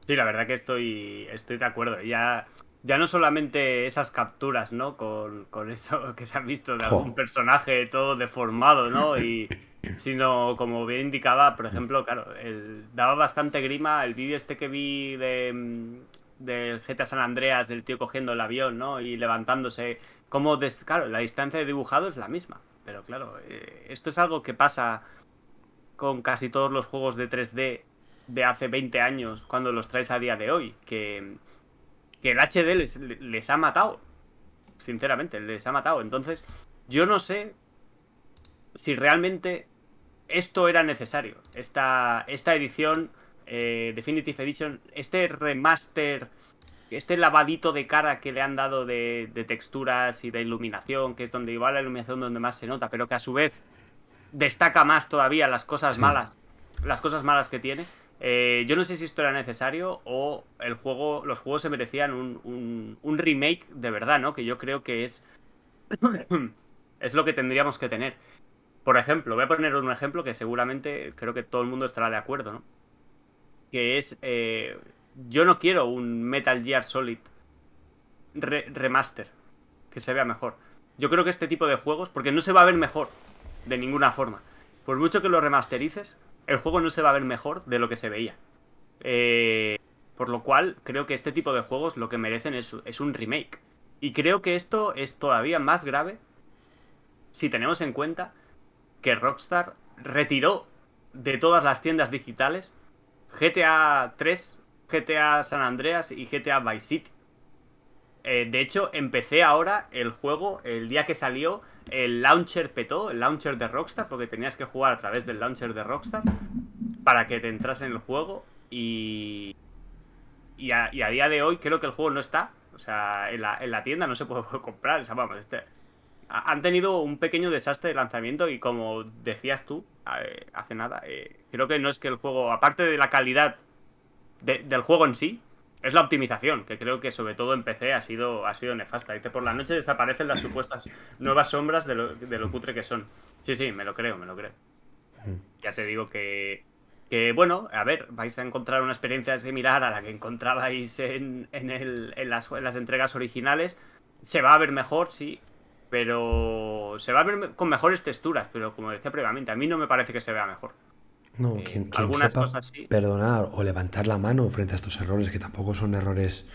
Sí, la verdad que estoy de acuerdo. Ya no solamente esas capturas, ¿no? Con eso que se han visto de algún personaje todo deformado, ¿no? Sino, como bien indicaba, por ejemplo, claro, daba bastante grima el vídeo este que vi del GTA San Andreas, del tío cogiendo el avión, ¿no? Y levantándose. Claro, la distancia de dibujado es la misma. Pero claro, esto es algo que pasa con casi todos los juegos de 3D de hace 20 años cuando los traes a día de hoy. Que el HD les ha matado, sinceramente, les ha matado. Entonces, yo no sé si realmente esto era necesario, esta edición, Definitive Edition, este remaster, este lavadito de cara que le han dado de texturas y de iluminación, que es donde igual la iluminación donde más se nota, pero que a su vez destaca más todavía las cosas malas, que tiene. Yo no sé si esto era necesario o los juegos se merecían un remake de verdad, ¿no? Que yo creo que es lo que tendríamos que tener. Por ejemplo, voy a poner un ejemplo que seguramente creo que todo el mundo estará de acuerdo, ¿no? Que es, yo no quiero un Metal Gear Solid remaster, que se vea mejor. Yo creo que este tipo de juegos, porque no se va a ver mejor de ninguna forma. Por mucho que lo remasterices, el juego no se va a ver mejor de lo que se veía. Por lo cual, creo que este tipo de juegos lo que merecen es un remake. Y creo que esto es todavía más grave si tenemos en cuenta que Rockstar retiró de todas las tiendas digitales GTA 3 GTA San Andreas y GTA Vice City. De hecho, empecé ahora el juego, el día que salió, el launcher petó, el launcher de Rockstar, porque tenías que jugar a través del launcher de Rockstar para que te entrase en el juego, y a día de hoy creo que el juego no está, o sea, en la tienda no se puede comprar, o sea, vamos, han tenido un pequeño desastre de lanzamiento y como decías tú, hace nada, creo que no es que el juego, aparte de la calidad del juego en sí, es la optimización, que creo que sobre todo en PC ha sido nefasta. Dice, por la noche desaparecen las supuestas nuevas sombras de lo cutre que son. Sí, sí, me lo creo. Ya te digo que bueno, a ver, vais a encontrar una experiencia similar a la que encontrabais en las entregas originales. Se va a ver mejor, sí, pero se va a ver con mejores texturas, pero como decía previamente, a mí no me parece que se vea mejor. No, quien sepa perdonar o levantar la mano frente a estos errores, que tampoco son errores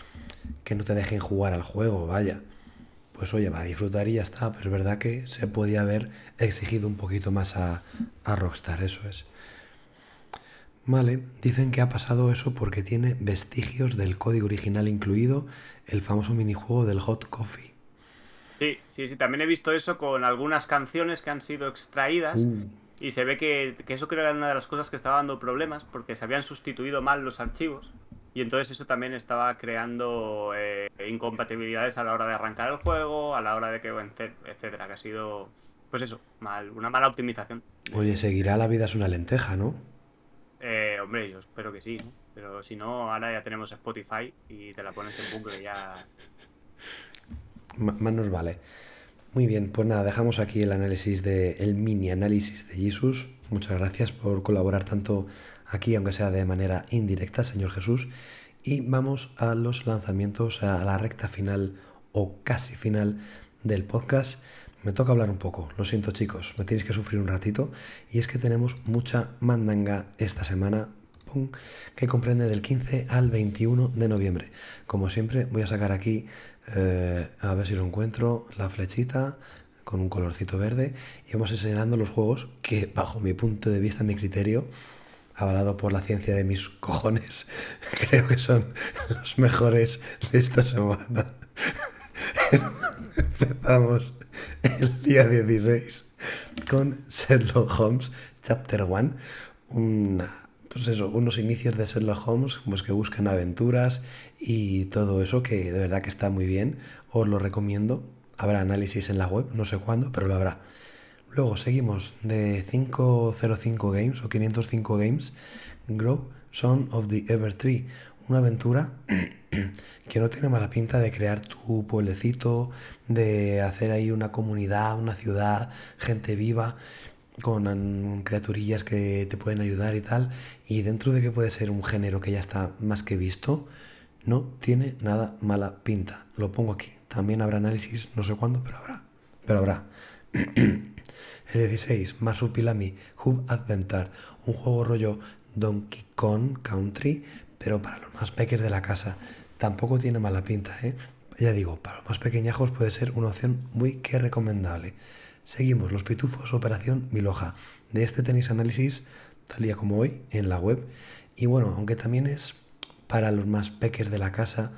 que no te dejen jugar al juego, vaya, pues oye, va a disfrutar y ya está. Pero es verdad que se podía haber exigido un poquito más a Rockstar, eso es. Vale, dicen que ha pasado eso porque tiene vestigios del código original, incluido el famoso minijuego del Hot Coffee. Sí, sí, sí, también he visto eso con algunas canciones que han sido extraídas. Y se ve que eso creo que era una de las cosas que estaba dando problemas, porque se habían sustituido mal los archivos y entonces eso también estaba creando incompatibilidades a la hora de arrancar el juego, a la hora de que, etcétera, que ha sido, pues eso, una mala optimización. Oye, seguirá La vida es una lenteja, ¿no? Hombre, yo espero que sí, ¿no? Pero si no, ahora ya tenemos Spotify y te la pones en bucle y ya... Más nos vale. Muy bien, pues nada, dejamos aquí el mini análisis de Jesús. Muchas gracias por colaborar tanto aquí, aunque sea de manera indirecta, señor Jesús. Y vamos a los lanzamientos, a la recta final o casi final del podcast. Me toca hablar un poco, lo siento chicos, me tenéis que sufrir un ratito. Y es que tenemos mucha mandanga esta semana, ¡pum!, que comprende del 15 al 21 de noviembre. Como siempre voy a sacar aquí... a ver si lo encuentro, la flechita con un colorcito verde, y vamos enseñando los juegos que, bajo mi punto de vista, mi criterio, avalado por la ciencia de mis cojones, creo que son los mejores de esta semana. Empezamos el día 16 con Sherlock Holmes Chapter 1, unos inicios de Sherlock Holmes, pues que buscan aventuras y todo eso, que de verdad que está muy bien, os lo recomiendo. Habrá análisis en la web, no sé cuándo, pero lo habrá. Luego seguimos de 505 Games o 505 Games, Grow, Son of the Evertree, una aventura que no tiene mala pinta de crear tu pueblecito, de hacer ahí una comunidad, una ciudad, gente viva, con criaturillas que te pueden ayudar y tal, y dentro de que puede ser un género que ya está más que visto, no tiene nada mala pinta. Lo pongo aquí, también habrá análisis, no sé cuándo, pero habrá. El 16, Marsupilami Hub Adventure, un juego rollo Donkey Kong Country, pero para los más peques de la casa. Tampoco tiene mala pinta, ¿eh? Ya digo, para los más pequeñajos puede ser una opción muy que recomendable. Seguimos, Los Pitufos Operación Miloja. De este tenéis análisis tal día como hoy en la web. Y bueno, aunque también es para los más peques de la casa,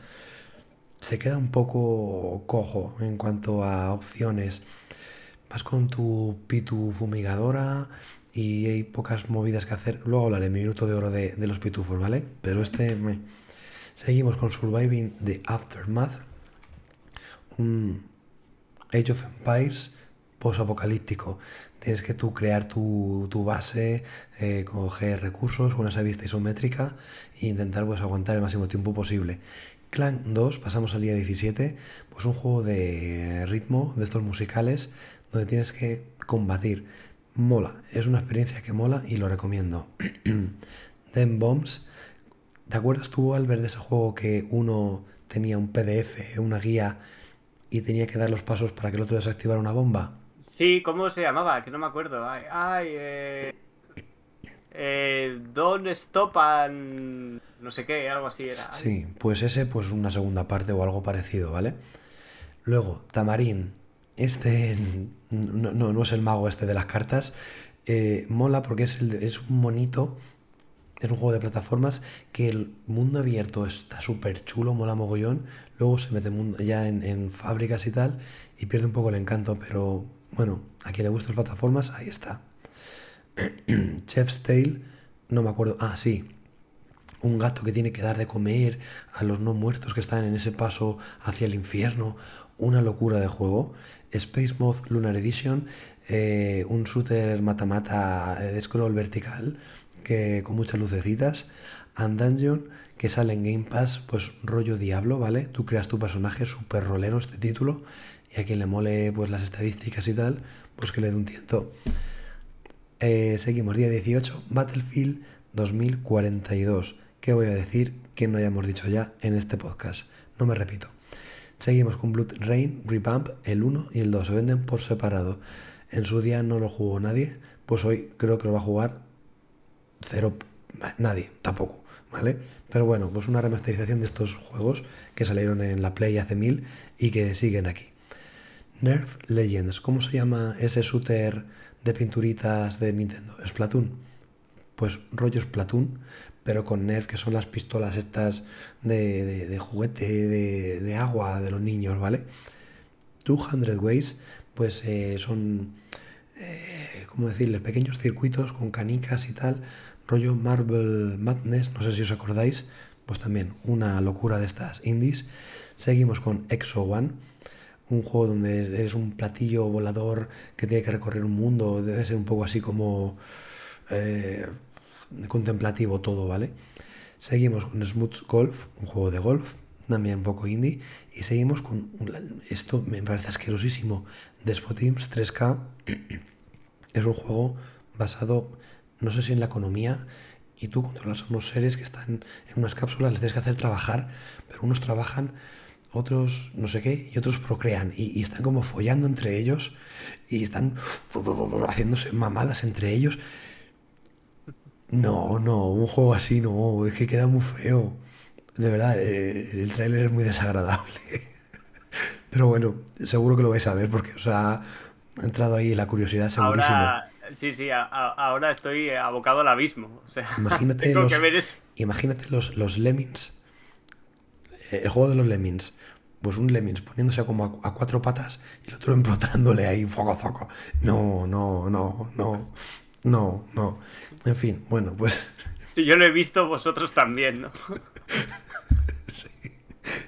se queda un poco cojo en cuanto a opciones. Vas con tu pitu fumigadora y hay pocas movidas que hacer. Luego hablaré en mi minuto de oro de los pitufos, ¿vale? Pero Seguimos con Surviving the Aftermath, Age of Empires posapocalíptico. Tienes que tú crear tu base, coger recursos, una vista isométrica e intentar, pues, aguantar el máximo tiempo posible. Clank 2, pasamos al día 17, pues un juego de ritmo, de estos musicales, donde tienes que combatir. Mola, es una experiencia que mola y lo recomiendo. Them Bombs, ¿te acuerdas tú, Albert, de ese juego que uno tenía un PDF, una guía, y tenía que dar los pasos para que el otro desactivara una bomba? Sí, ¿cómo se llamaba? Que no me acuerdo. Don't Stop and... no sé qué, algo así era. Ay. Sí, pues ese, pues una segunda parte o algo parecido, ¿vale? Luego, Tamarín. Este no es el mago este de las cartas. Mola porque es un monito Es un juego de plataformas que el mundo abierto está súper chulo, mola mogollón. Luego se mete ya en fábricas y tal y pierde un poco el encanto, pero bueno, a quien le gustan las plataformas, ahí está. Chef's Tale, no me acuerdo. Ah, sí. Un gato que tiene que dar de comer a los no muertos que están en ese paso hacia el infierno. Una locura de juego. Space Moth Lunar Edition, un shooter mata-mata de scroll vertical que, con muchas lucecitas. And Dungeon, que sale en Game Pass, pues rollo Diablo, ¿vale? Tú creas tu personaje, súper rolero este título, y a quien le mole pues las estadísticas y tal, pues que le dé un tiento. Seguimos, día 18, Battlefield 2042. ¿Qué voy a decir que no hayamos dicho ya en este podcast? No me repito. Seguimos con Blood Rain Revamp, el 1 y el 2 se venden por separado. En su día no lo jugó nadie, pues hoy creo que lo va a jugar nadie, tampoco, ¿vale? Pero bueno, pues una remasterización de estos juegos que salieron en la Play hace mil y que siguen aquí. Nerf Legends, ¿cómo se llama ese shooter de pinturitas de Nintendo? ¿Splatoon? Pues rollo Splatoon, pero con Nerf, que son las pistolas estas de juguete, de agua, de los niños, ¿vale? 200 Ways, pues son, ¿cómo decirles? Pequeños circuitos con canicas y tal, rollo Marble Madness, no sé si os acordáis, pues también una locura de estas indies. Seguimos con Exo One, un juego donde eres un platillo volador que tiene que recorrer un mundo, debe ser un poco así como... contemplativo todo, ¿vale? Seguimos con Smooth Golf, un juego de golf, también un poco indie, y seguimos con esto me parece asquerosísimo, Despot Teams 3K, es un juego basado, no sé si en la economía, y tú controlas a unos seres que están en unas cápsulas, les tienes que hacer trabajar, pero unos trabajan, otros no sé qué, y otros procrean, y están como follando entre ellos, y están haciéndose mamadas entre ellos. No, un juego así no, es que queda muy feo. De verdad, el tráiler es muy desagradable. Pero bueno, seguro que lo vais a ver porque os ha entrado ahí la curiosidad segurísimo. Ahora, sí, ahora estoy abocado al abismo. O sea, imagínate los Lemmings, el juego de los Lemmings. Pues un Lemmings poniéndose como a cuatro patas y el otro empotándole ahí, foco. No. En fin, bueno, pues... Si yo lo he visto, vosotros también, ¿no?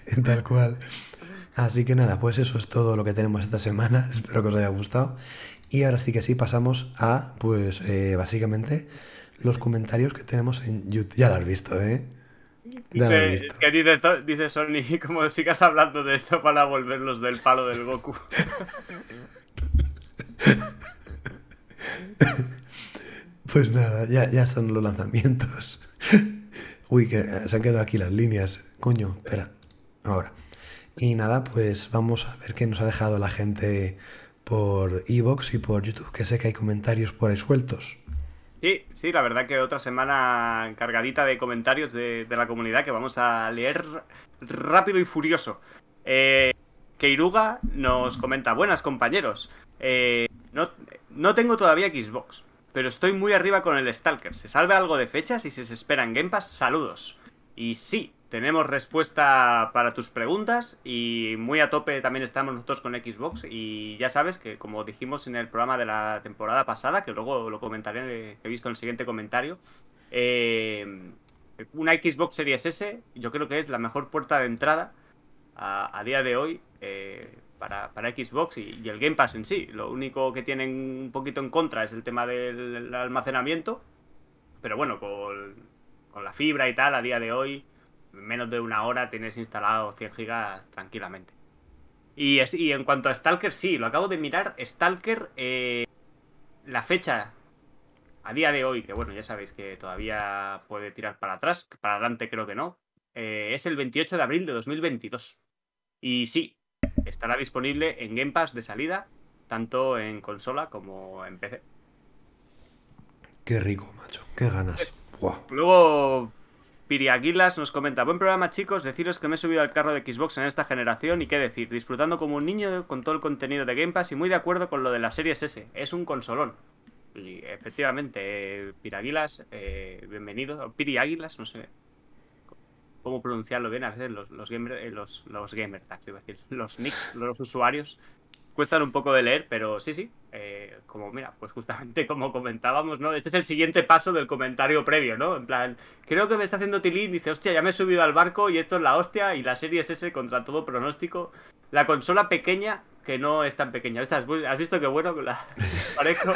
Sí, tal cual. Así que nada, pues eso es todo lo que tenemos esta semana. Espero que os haya gustado. Y ahora sí que sí, pasamos a, pues, básicamente, los comentarios que tenemos en YouTube. Ya lo has visto, ¿eh? Ya lo has visto. Es que dice Sony, como sigas hablando de eso para volverlos del palo del Goku. Pues nada, ya son los lanzamientos. Uy, que se han quedado aquí las líneas. Coño, espera. Ahora. Y nada, pues vamos a ver qué nos ha dejado la gente por iVoox y por YouTube, que sé que hay comentarios por ahí sueltos. Sí, la verdad que otra semana cargadita de comentarios de la comunidad que vamos a leer rápido y furioso. Keiruga nos comenta: buenas, compañeros. No tengo todavía Xbox, pero estoy muy arriba con el Stalker. ¿Se salve algo de fechas y si se espera en Game Pass? Saludos. Y sí, tenemos respuesta para tus preguntas y muy a tope también estamos nosotros con Xbox. Y ya sabes que, como dijimos en el programa de la temporada pasada, que luego lo comentaré, he visto en el siguiente comentario, una Xbox Series S yo creo que es la mejor puerta de entrada a día de hoy para Xbox y el Game Pass en sí. Lo único que tienen un poquito en contra es el tema del almacenamiento, pero bueno, con la fibra y tal, a día de hoy, en menos de una hora tienes instalado 100 gigas tranquilamente. Y en cuanto a Stalker, sí, lo acabo de mirar. Stalker, la fecha a día de hoy, que bueno, ya sabéis que todavía puede tirar para atrás, para adelante creo que no, es el 28 de abril de 2022. Y sí, estará disponible en Game Pass de salida, tanto en consola como en PC. Qué rico, macho, qué ganas. Buah. Luego Piriaguilas nos comenta: buen programa, chicos, deciros que me he subido al carro de Xbox en esta generación y qué decir, disfrutando como un niño con todo el contenido de Game Pass y muy de acuerdo con lo de la Series S, es un consolón. Y efectivamente, Piraguilas, bienvenidos, Piriáguilas, no sé cómo pronunciarlo bien, a veces los gamer tags, iba a decir, los nicks, los usuarios, cuestan un poco de leer, pero sí, como mira, pues justamente como comentábamos, ¿no? Este es el siguiente paso del comentario previo, ¿no? En plan, creo que me está haciendo tilín, dice, hostia, ya me he subido al barco y esto es la hostia, y la Series S contra todo pronóstico, la consola pequeña, que no es tan pequeña. ¿Has visto qué bueno? Parezco.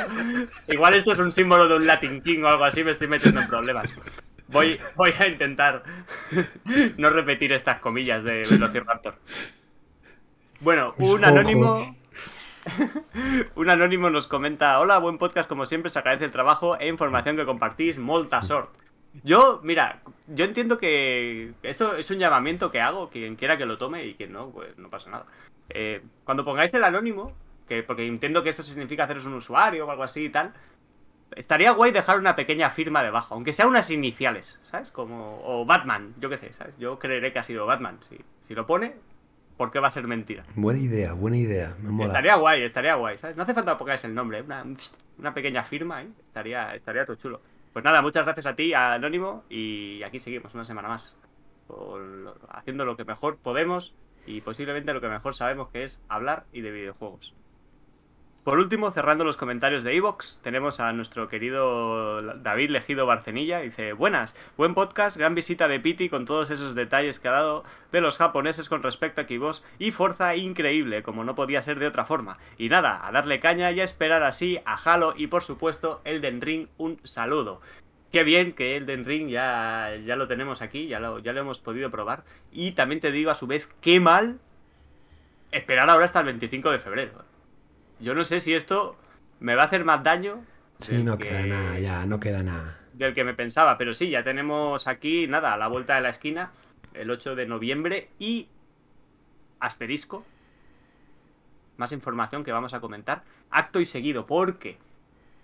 Igual esto es un símbolo de un Latin King o algo así, me estoy metiendo en problemas. Voy a intentar no repetir estas comillas de Velociraptor. Bueno, un anónimo... un anónimo nos comenta: hola, buen podcast como siempre, se agradece el trabajo e información que compartís, molta sort. Yo, mira, yo entiendo que esto es un llamamiento que hago, quien quiera que lo tome y quien no, pues no pasa nada. Cuando pongáis el anónimo, porque entiendo que esto significa haceros un usuario o algo así y tal, estaría guay dejar una pequeña firma debajo, aunque sea unas iniciales, ¿sabes? Como, o Batman, yo qué sé, ¿sabes? Yo creeré que ha sido Batman. Si lo pone, ¿por qué va a ser mentira? Buena idea, me mola. Estaría guay, ¿sabes? No hace falta que pongáis el nombre, una pequeña firma, ¿eh? Estaría todo chulo. Pues nada, muchas gracias a ti, a Anónimo, y aquí seguimos una semana más, haciendo lo que mejor podemos y posiblemente lo que mejor sabemos, que es hablar y de videojuegos. Por último, cerrando los comentarios de iVoox, tenemos a nuestro querido David Legido Barcenilla. Dice: buenas, buen podcast, gran visita de Piti con todos esos detalles que ha dado de los japoneses con respecto a Kibos y Forza, increíble, como no podía ser de otra forma. Y nada, a darle caña y a esperar así a Halo y por supuesto Elden Ring, un saludo. Qué bien que Elden Ring ya lo tenemos aquí, ya lo hemos podido probar. Y también te digo a su vez, qué mal esperar ahora hasta el 25 de febrero. Yo no sé si esto me va a hacer más daño. Sí, no queda nada. Del que me pensaba, pero sí, ya tenemos aquí, nada, a la vuelta de la esquina, el 8 de noviembre y asterisco, más información que vamos a comentar, acto y seguido, porque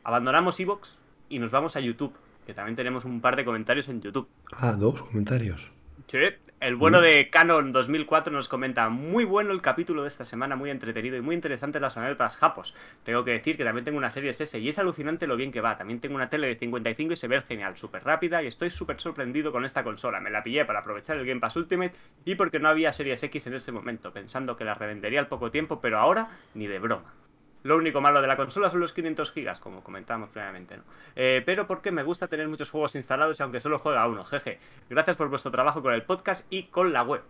abandonamos iVoox y nos vamos a YouTube, que también tenemos un par de comentarios en YouTube. Ah, 2 comentarios. Sí, el bueno de Canon 2004 nos comenta: muy bueno el capítulo de esta semana, muy entretenido y muy interesante las anécdotas japos. Tengo que decir que también tengo una Series S y es alucinante lo bien que va. También tengo una tele de 55 y se ve genial, súper rápida, y estoy súper sorprendido con esta consola. Me la pillé para aprovechar el Game Pass Ultimate y porque no había Series X en ese momento, pensando que la revendería al poco tiempo, pero ahora ni de broma. Lo único malo de la consola son los 500 gigas, como comentábamos previamente, ¿no? Pero porque me gusta tener muchos juegos instalados y aunque solo juega uno, jeje. Gracias por vuestro trabajo con el podcast y con la web.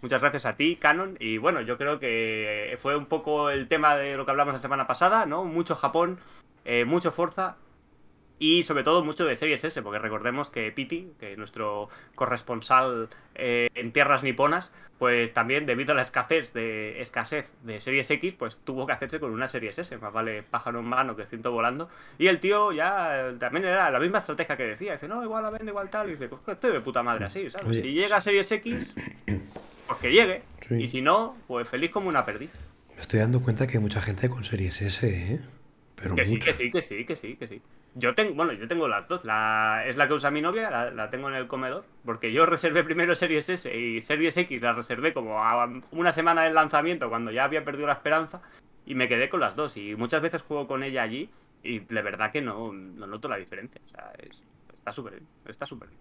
Muchas gracias a ti, Canon. Y bueno, yo creo que fue un poco el tema de lo que hablamos la semana pasada, ¿no? Mucho Japón, mucho Forza y sobre todo mucho de Series S, porque recordemos que Piti, que es nuestro corresponsal en tierras niponas, pues también, debido a la escasez de Series X, pues tuvo que hacerse con una Series S. Más vale pájaro en mano que ciento volando. Y el tío ya también era la misma estrategia que decía. Dice, no, igual la vendo, igual tal. Y dice, pues estoy de puta madre así, ¿sabes? Oye, si llega a Series X, pues que llegue. Sí. Y si no, pues feliz como una perdiz. Me estoy dando cuenta que hay mucha gente con Series S, ¿eh? Pero que mucha. Sí. Yo tengo las dos. Es la que usa mi novia, la tengo en el comedor, porque yo reservé primero Series S y Series X la reservé como a una semana del lanzamiento, cuando ya había perdido la esperanza, y me quedé con las dos. Y muchas veces juego con ella allí y de verdad que no noto la diferencia. O sea, está súper bien.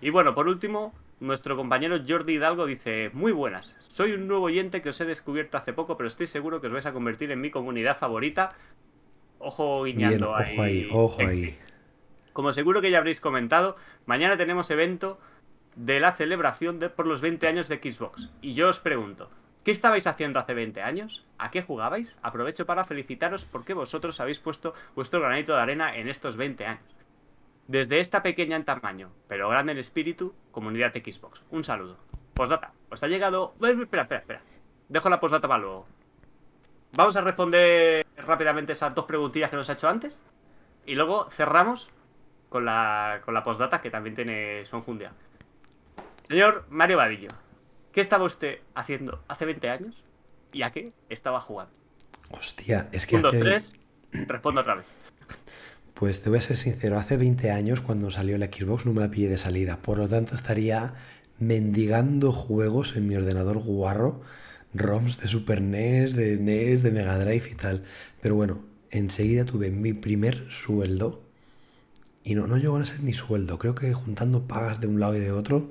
Y bueno, por último, nuestro compañero Jordi Hidalgo dice: muy buenas, soy un nuevo oyente que os he descubierto hace poco, pero estoy seguro que os vais a convertir en mi comunidad favorita. Ojo guiñando. Bien, ojo ahí. Como seguro que ya habréis comentado, mañana tenemos evento de la celebración por los 20 años de Xbox. Y yo os pregunto, ¿qué estabais haciendo hace 20 años? ¿A qué jugabais? Aprovecho para felicitaros porque vosotros habéis puesto vuestro granito de arena en estos 20 años. Desde esta pequeña en tamaño, pero grande en espíritu, comunidad de Xbox. Un saludo. Postdata, os ha llegado... Espera. Dejo la postdata para luego. Vamos a responder rápidamente esas dos preguntillas que nos ha hecho antes y luego cerramos con la postdata, que también tiene su enjundia. Señor Mario Vadillo, ¿qué estaba usted haciendo hace 20 años y a qué estaba jugando? Hostia, es que... 1, 2, 3, respondo otra vez. Pues te voy a ser sincero, hace 20 años cuando salió la Xbox no me la pillé de salida, por lo tanto estaría mendigando juegos en mi ordenador guarro, ROMs de Super NES, de NES, de Mega Drive y tal. Pero bueno, enseguida tuve mi primer sueldo. Y no llegó a ser ni sueldo. Creo que juntando pagas de un lado y de otro,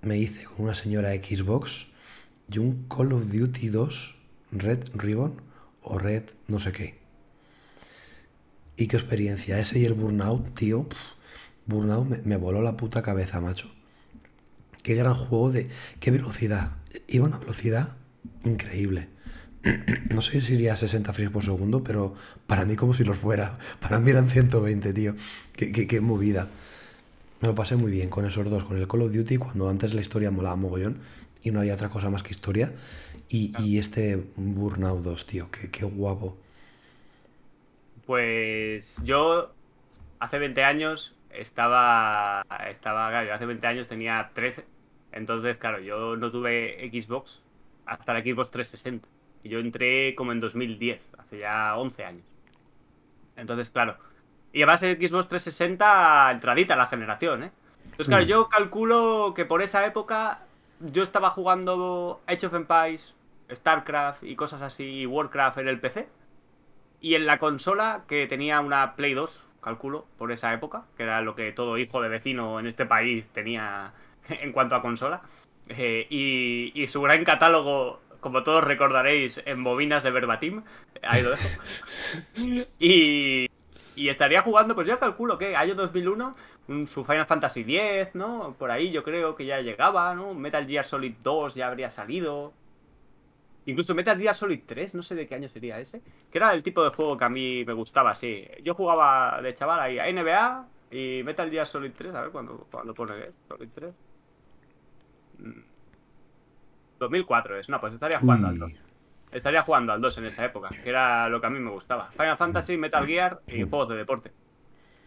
me hice con una señora Xbox y un Call of Duty 2 Red Ribbon o Red no sé qué. Y qué experiencia. Ese y el Burnout, tío. Burnout me voló la puta cabeza, macho. Qué gran juego de... Qué velocidad. Iba a una velocidad increíble. No sé si iría a 60 frames por segundo, pero para mí como si los fuera. Para mí eran 120, tío. Qué movida. Me lo pasé muy bien con esos dos, con el Call of Duty, cuando antes la historia molaba mogollón y no había otra cosa más que historia. Y este Burnout 2, tío, qué guapo. Pues yo hace 20 años claro, yo hace 20 años tenía 13. Entonces, claro, yo no tuve Xbox hasta la Xbox 360. Y yo entré como en 2010, hace ya 11 años. Entonces, claro. Y además Xbox 360 entradita a la generación, ¿eh? Entonces, claro, yo calculo que por esa época yo estaba jugando Age of Empires, StarCraft y cosas así, Warcraft en el PC. Y en la consola, que tenía una Play 2, calculo, por esa época, que era lo que todo hijo de vecino en este país tenía en cuanto a consola. Y su gran catálogo... Como todos recordaréis, en bobinas de verbatim. Ahí lo dejo. Y estaría jugando, pues yo calculo que año 2001, su Final Fantasy X, ¿no? Por ahí yo creo que ya llegaba, ¿no? Metal Gear Solid 2 ya habría salido. Incluso Metal Gear Solid 3, no sé de qué año sería ese. Que era el tipo de juego que a mí me gustaba, sí. Yo jugaba de chaval ahí a NBA y Metal Gear Solid 3. A ver, ¿cuándo pone Solid 3? 2004 es, no, pues estaría jugando al 2. Estaría jugando al 2 en esa época, que era lo que a mí me gustaba. Final Fantasy, Metal Gear y juegos de deporte.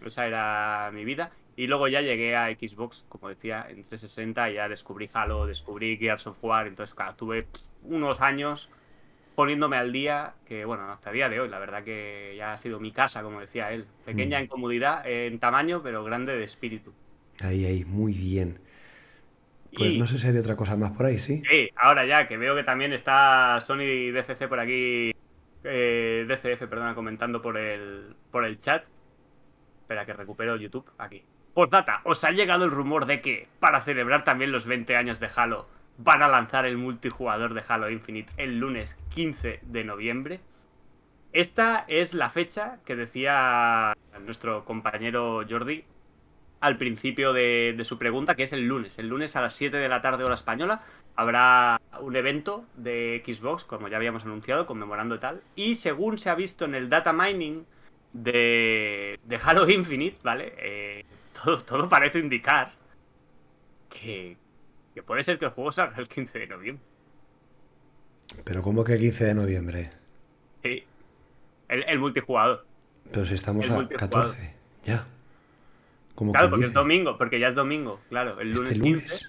Esa era mi vida. Y luego ya llegué a Xbox, como decía, en 360. Ya descubrí Halo, descubrí Gears of War. Entonces, claro, tuve unos años poniéndome al día, que bueno, hasta el día de hoy, la verdad que ya ha sido mi casa, como decía él. Pequeña en comodidad, en tamaño, pero grande de espíritu. Ahí, muy bien. Pues no sé si había otra cosa más por ahí, ¿sí? Sí, ahora ya, que veo que también está Sony DCF por aquí, DCF, perdona, comentando por el chat. Espera, que recupero YouTube aquí. Postdata, ¿os ha llegado el rumor de que, para celebrar también los 20 años de Halo, van a lanzar el multijugador de Halo Infinite el lunes 15 de noviembre? Esta es la fecha que decía nuestro compañero Jordi al principio de su pregunta, que es el lunes. El lunes a las 7 de la tarde hora española habrá un evento de Xbox, como ya habíamos anunciado, conmemorando tal. Y según se ha visto en el data mining de Halo Infinite, ¿vale? Todo parece indicar que puede ser que el juego salga el 15 de noviembre. ¿Pero cómo que el 15 de noviembre? Sí. El multijugador. Pero si estamos a 14, ya. Claro, porque es domingo, porque ya es domingo, claro, el lunes 15.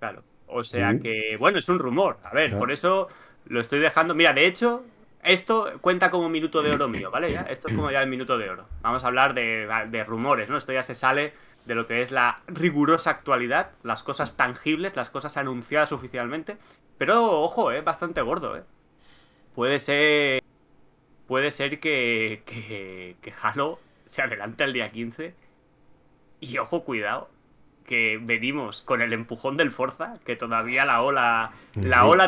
Claro, o sea que, bueno, es un rumor, a ver, por eso lo estoy dejando. Mira, de hecho, esto cuenta como minuto de oro mío, ¿vale? ¿Ya? Esto es como ya el minuto de oro. Vamos a hablar de rumores, ¿no? Esto ya se sale de lo que es la rigurosa actualidad, las cosas tangibles, las cosas anunciadas oficialmente. Pero, ojo, es bastante gordo, ¿eh? Puede ser que Halo se adelante el día 15. Y ojo, cuidado, que venimos con el empujón del Forza, que todavía la ola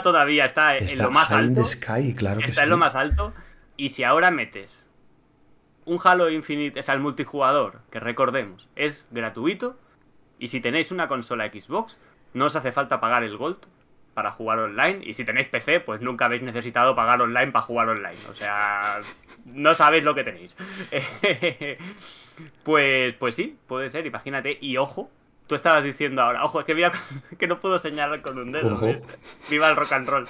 todavía está en lo más alto. Sky, claro, está que en lo más alto. Y si ahora metes un Halo Infinite, es al multijugador, que recordemos, es gratuito. Y si tenéis una consola Xbox, no os hace falta pagar el Gold para jugar online. Y si tenéis PC, pues nunca habéis necesitado pagar online para jugar online. O sea, no sabéis lo que tenéis. Pues sí, puede ser, imagínate. Y ojo, tú estabas diciendo ahora, ojo, es que mira, que no puedo señalar con un dedo. Viva el rock and roll.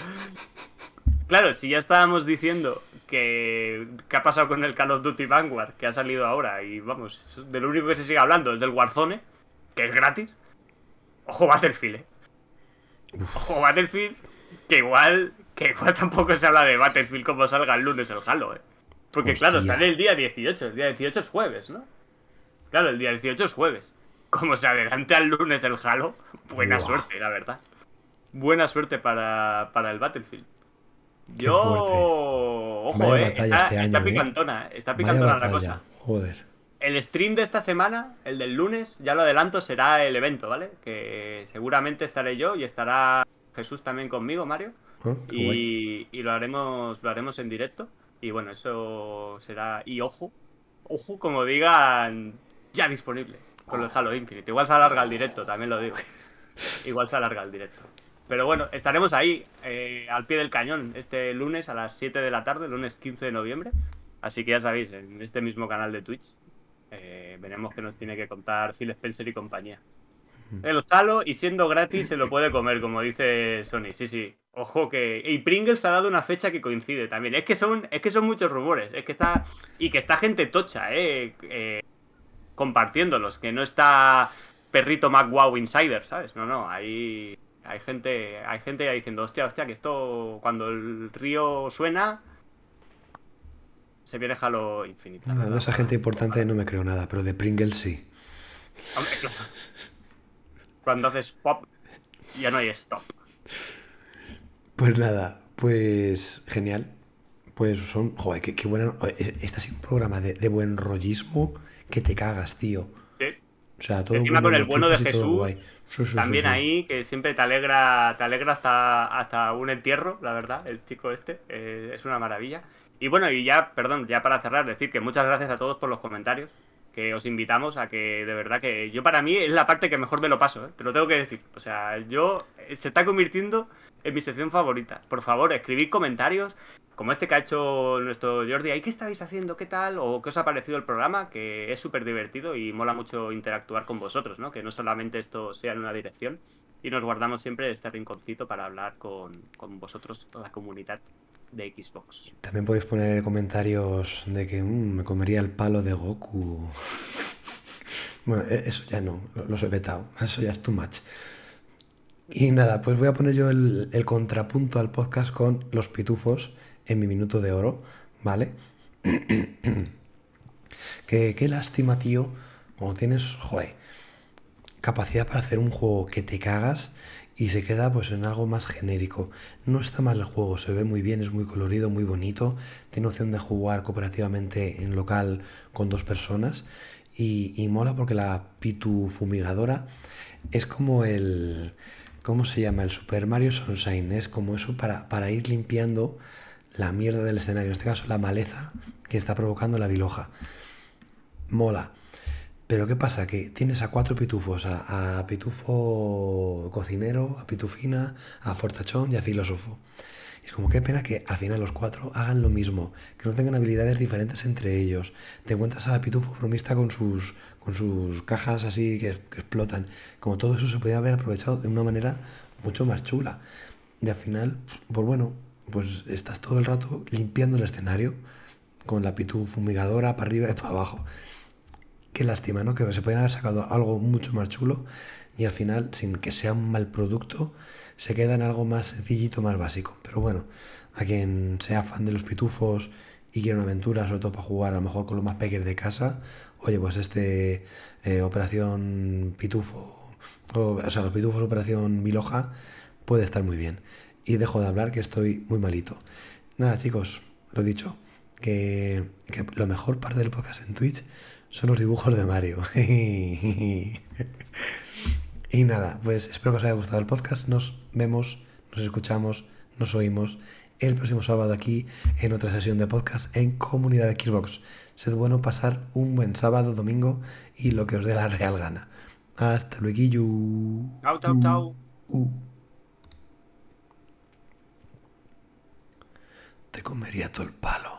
Claro, si ya estábamos diciendo que ha pasado con el Call of Duty Vanguard, que ha salido ahora, y vamos, de lo único que se sigue hablando es del Warzone, que es gratis. Ojo Battlefield, ¿eh? Ojo Battlefield, que igual tampoco se habla de Battlefield como salga el lunes el Halo, ¿eh? Porque hostia, claro, sale el día 18. El día 18 es jueves, ¿no? Claro, el día 18 es jueves. Como se adelanta el lunes el Halo, buena suerte, la verdad. Buena suerte para el Battlefield. Yo... ojo, está picantona, está picantona la cosa. Joder. El stream de esta semana, el del lunes, ya lo adelanto, será el evento, ¿vale? Que seguramente estaré yo y estará Jesús también conmigo, Mario. Oh, y lo haremos en directo. Y bueno, eso será... Y ojo, ojo, como digan, ya disponible con el Halo Infinite. Igual se alarga el directo, también lo digo. Igual se alarga el directo. Pero bueno, estaremos ahí, al pie del cañón, este lunes a las 7 de la tarde, lunes 15 de noviembre. Así que ya sabéis, en este mismo canal de Twitch, veremos qué nos tiene que contar Phil Spencer y compañía. El Halo, y siendo gratis, se lo puede comer, como dice Sony. Sí, sí. Ojo que... Y Pringles ha dado una fecha que coincide también. Es que son muchos rumores. Es que está... Y que está gente tocha, compartiéndolos. Que no está Perrito McWow Insider, ¿sabes? No, no. Hay gente diciendo, hostia, hostia, que esto... Cuando el río suena... Se viene Halo Infinite. No, de esa gente importante no me creo nada, pero de Pringles sí. Hombre, claro. Cuando haces pop, ya no hay stop. Pues nada, pues genial. Pues son... Joder, qué buena... Este ha sido un programa de buen rollismo que te cagas, tío. Sí. O sea, todo encima con el bueno de Jesús. Sí, también sí. Ahí, que siempre te alegra hasta un entierro, la verdad, el chico este. Es una maravilla. Y bueno, y ya, perdón, ya para cerrar, decir que muchas gracias a todos por los comentarios. Que os invitamos a que, de verdad, que yo para mí es la parte que mejor me lo paso, te lo tengo que decir. O sea, se está convirtiendo en mi sección favorita. Por favor, escribid comentarios, como este que ha hecho nuestro Jordi. ¿Qué estáis haciendo? ¿Qué tal? ¿O qué os ha parecido el programa? Que es súper divertido y mola mucho interactuar con vosotros, ¿no? Que no solamente esto sea en una dirección. Y nos guardamos siempre este rinconcito para hablar con vosotros, la comunidad de Xbox. También podéis poner comentarios de que me comería el palo de Goku. Bueno, eso ya no, los he vetado. Eso ya es too much. Y nada, pues voy a poner yo el contrapunto al podcast con Los Pitufos en mi minuto de oro, ¿vale? Qué lástima, tío, cuando tienes, joder, capacidad para hacer un juego que te cagas y se queda pues en algo más genérico. No está mal el juego, se ve muy bien, es muy colorido, muy bonito, tiene opción de jugar cooperativamente en local con dos personas y mola porque la Pitu fumigadora es como el... ¿Cómo se llama? El Super Mario Sunshine, es como eso para ir limpiando la mierda del escenario, en este caso la maleza que está provocando la biloja. Mola. Pero ¿qué pasa? Que tienes a cuatro pitufos, a Pitufo Cocinero, a Pitufina, a Fortachón y a Filósofo. Y es como qué pena que al final los cuatro hagan lo mismo, que no tengan habilidades diferentes entre ellos. Te encuentras a Pitufo Bromista con sus cajas así que explotan. Como todo eso se podía haber aprovechado de una manera mucho más chula. Y al final, pues bueno, pues estás todo el rato limpiando el escenario con la Pitu fumigadora para arriba y para abajo. Qué lástima, ¿no? Que se podían haber sacado algo mucho más chulo y al final, sin que sea un mal producto, se queda en algo más sencillito, más básico. Pero bueno, a quien sea fan de los pitufos y quiera una aventura, sobre todo para jugar a lo mejor con los más pequeños de casa, oye, pues este Operación Pitufo, o sea, los pitufos Operación Miloja, puede estar muy bien. Y dejo de hablar que estoy muy malito. Nada, chicos, lo dicho, que lo mejor parte del podcast en Twitch son los dibujos de Mario. Y nada, pues espero que os haya gustado el podcast. Nos vemos, nos escuchamos, nos oímos el próximo sábado aquí en otra sesión de podcast en Comunidad de Xbox. Sed bueno, pasar un buen sábado, domingo y lo que os dé la real gana. Hasta luego. Chao, chao, chao. Te comería todo el palo.